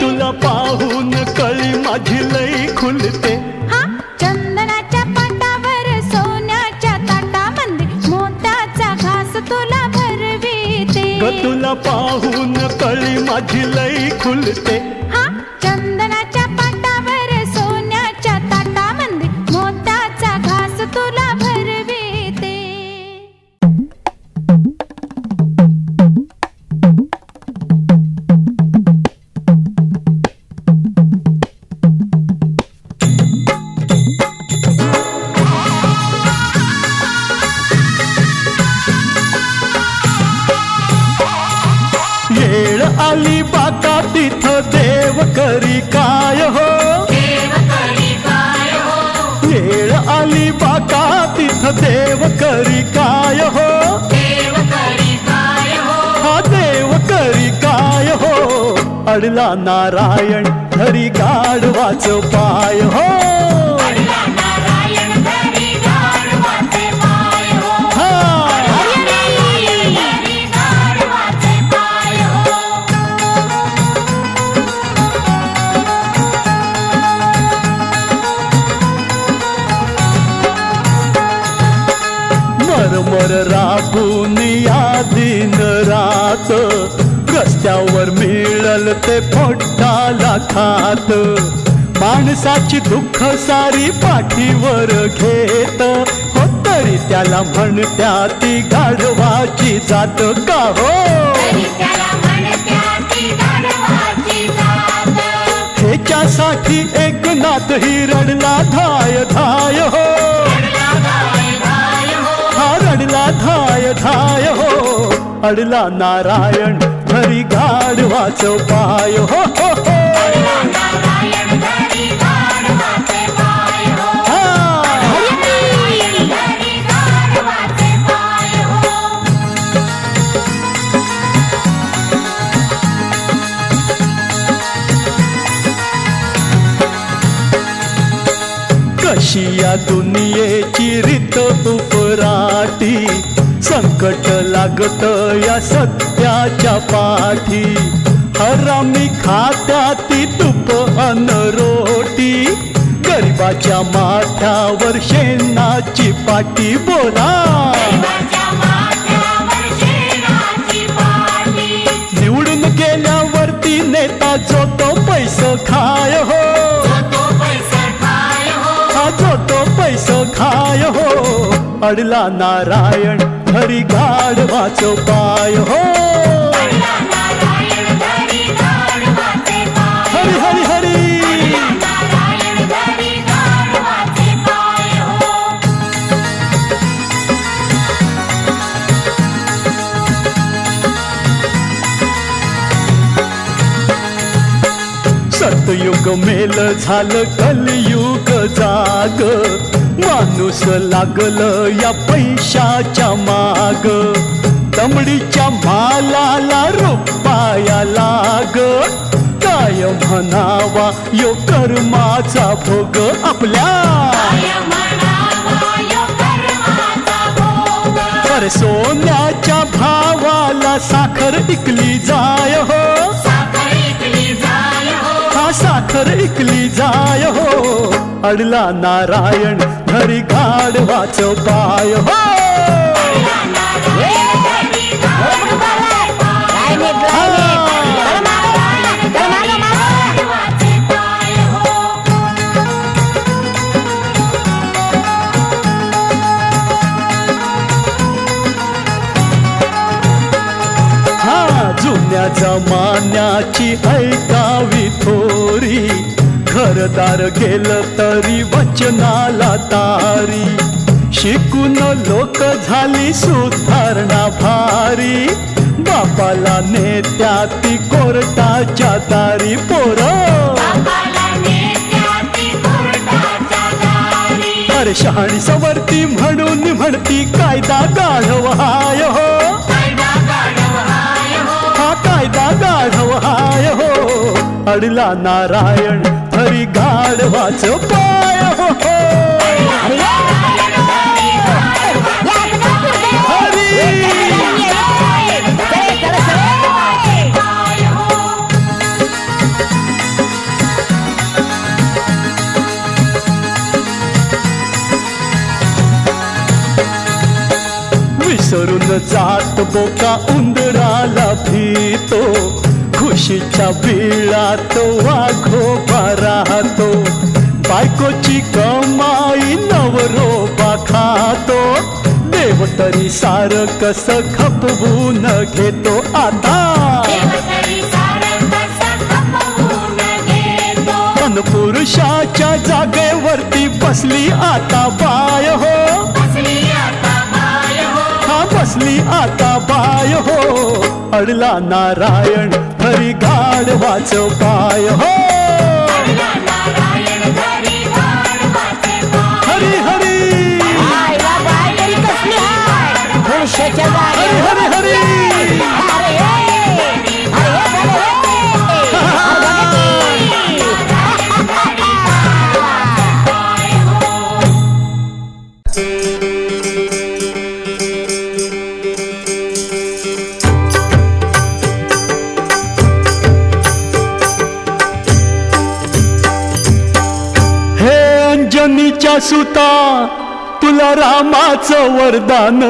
तुला पाहून कळी माझी लई खुलते हा चंदनाच्या पाटावर सोन्याच्या ताटामध्ये मोत्याचा घास तुला भरविते ग तुला पाहून कळी माझी लई खुलते हा चंदनाच्या पाटावर सोन्याच्या ताटामध्ये मोत्याचा घास तुला भरविते. देव करी काय हो हा देव करी काय हो अडला नारायण धरी गाढवाच पाय हो रस्त्यावर मिळल ते पोटाला खात माणसाची दुःख सारी पाठीवर घेत हो तरी त्याला म्हणत्या ती गाढवाची जात का हो ह्याच्यासाठी एकनाथ ही रडला धाय धाय हो हा रडला धाय धाय हो अडला नारायण धरी गाढवाच पाय हो हो कशी या दुनियेची रीत उपराटी संकट लागत या सत्याच्या पाठी हरामी खात्याती तुप अन रोटी गरिबाच्या माथ्यावर शेणाची पाटी बोला निवडून गेल्यावरती नेता जो तो पैसा खाय हो जो तो पैसा खाय हो अडला नारायण हरी गाढवाच पाय हो हरी हरी हरी सतयुग मेल झालं कलयुग जाग माणूस लागलं या पैशाच्या माग दमडीच्या मालाला रुपाया लाग काय म्हणावा यो कर्माचा भोग आपल्या पर सोन्याच्या भावाला साखर इकली जाय हो अडला नारायण धरी गाढवाचो पाय हो जमान्याची ऐकावी थोरी घरदार गेलं तरी वचनाला तारी शिकून लोक झाली सुधारणा भारी बापाला नेत्या ती कोर्टाच्या दारी पोर अरे शहाणी समर्थी म्हणून म्हणती कायदा गाढवाय हो कायदा गाढवाय हो अडला नारायण धरी गाढवाचो पाय हो विसरून जात बोका उंदराला भीतो खुशीच्या बिळात वाघोबा राहतो बायकोची कमाई नवरोबा खातो देव तरी सारं कसं खपवून घेतो आता पण पुरुषाच्या जागेवरती बसली आता बाय हो बसली आता बाय हो अडला नारायण धरी गाढवाचो पाय हो हरी हरी हरी हरी हरी सुता तुला रामाचं वरदान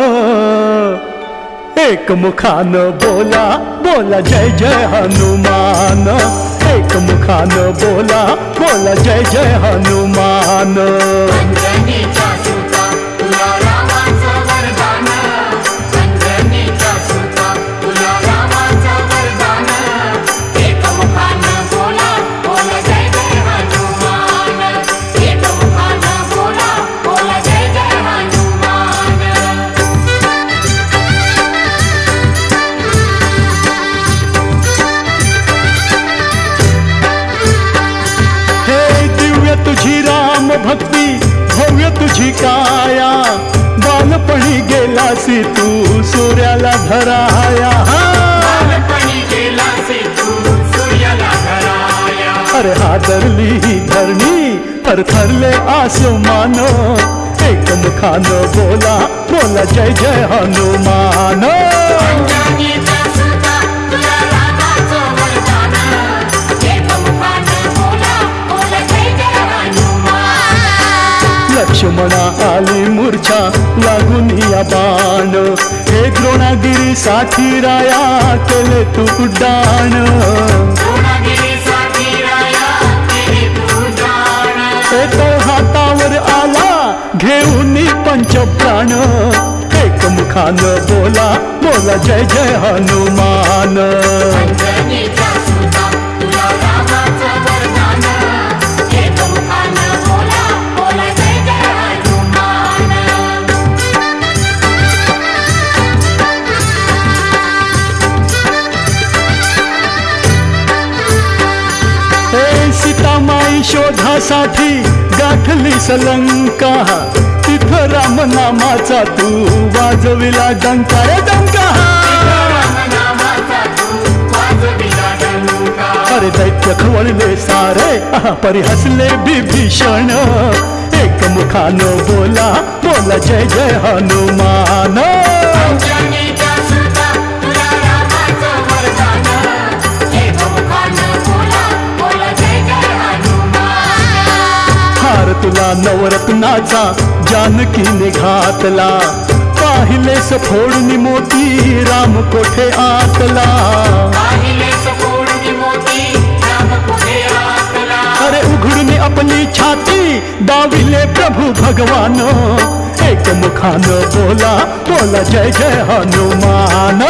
एक मुखान बोला बोला जय जय हनुमान एक मुखान बोला बोला जय जय हनुमान काया बालपणी गेलासी तू सूर्याला धराया अरे हादरली ही धरणी थरथरले आसमान एक मुखान बोला बोला जय जय हनुमान लक्ष्मणा आली मूर्छा लागून या बाण हे द्रोणागिरी साठी राया केले तू उड्डाण हातावर आला घेऊन पंचप्राण एक मुखान बोला बोला जय जय हनुमान सीतामाई शोधासाठी गाठली सलंका तिथ राम नामाचा तू वाजविला डंका रे डंका अरे दैत्य खवळले सारे परिहसले बिभीषण एक मुखान बोला बोला जय जय हनुमान घातला नवरत्नाचा जानकीने घातला, पाहिले सफोडनी मोती राम कोठे आतला। अरे उघडून अपनी छाती दाविले प्रभु भगवान, एक मुखान बोला बोला जय जय हनुमान।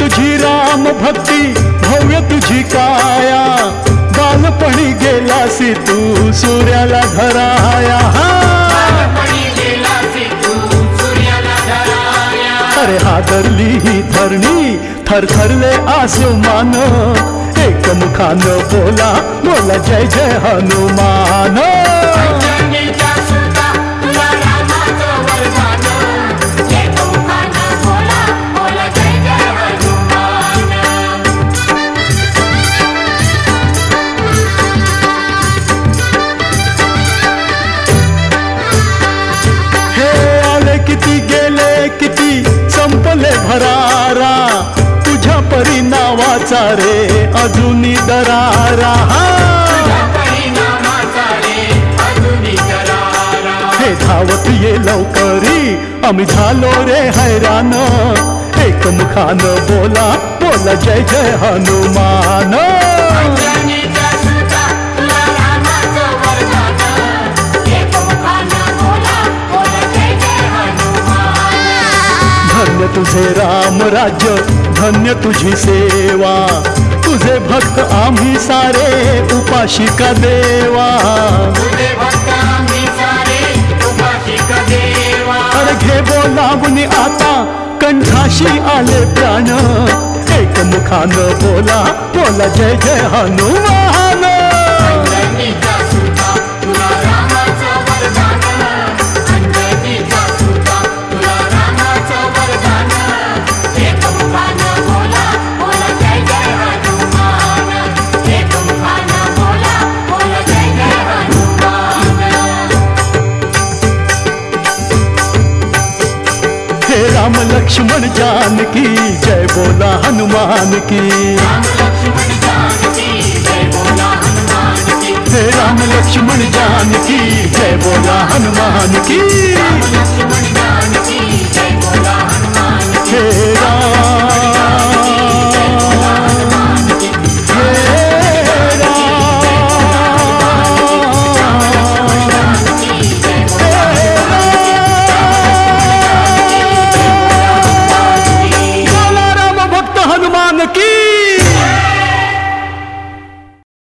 तुझी राम भक्ति भव्य तुझी काया, बालपणी गेलासी तू सूर्याला धराया। अरे हादरली ही धरणी थरथरले आसमान, एक मुखान बोला बोला जय जय हनुमान। संपले भरारा तुझ्या परी नावाचा रे अजूनी दरारा। हे धावत ये लवकरी आम्ही झालो रे हैरान, एक मुखान बोला बोला जय जय हनुमान। धन्य तुझे राम राज्य धन्य तुझी सेवा, तुझे भक्त आम्ही सारे उपाशी का देवा। अरे घे बोला मुनी आता कंठाशी आले प्राण, एक मुखान बोला बोला जय जय हनुमान। राम लक्ष्मण जानकी जय बोला हनुमान की, हे राम लक्ष्मण जानकी जय बोला हनुमान की।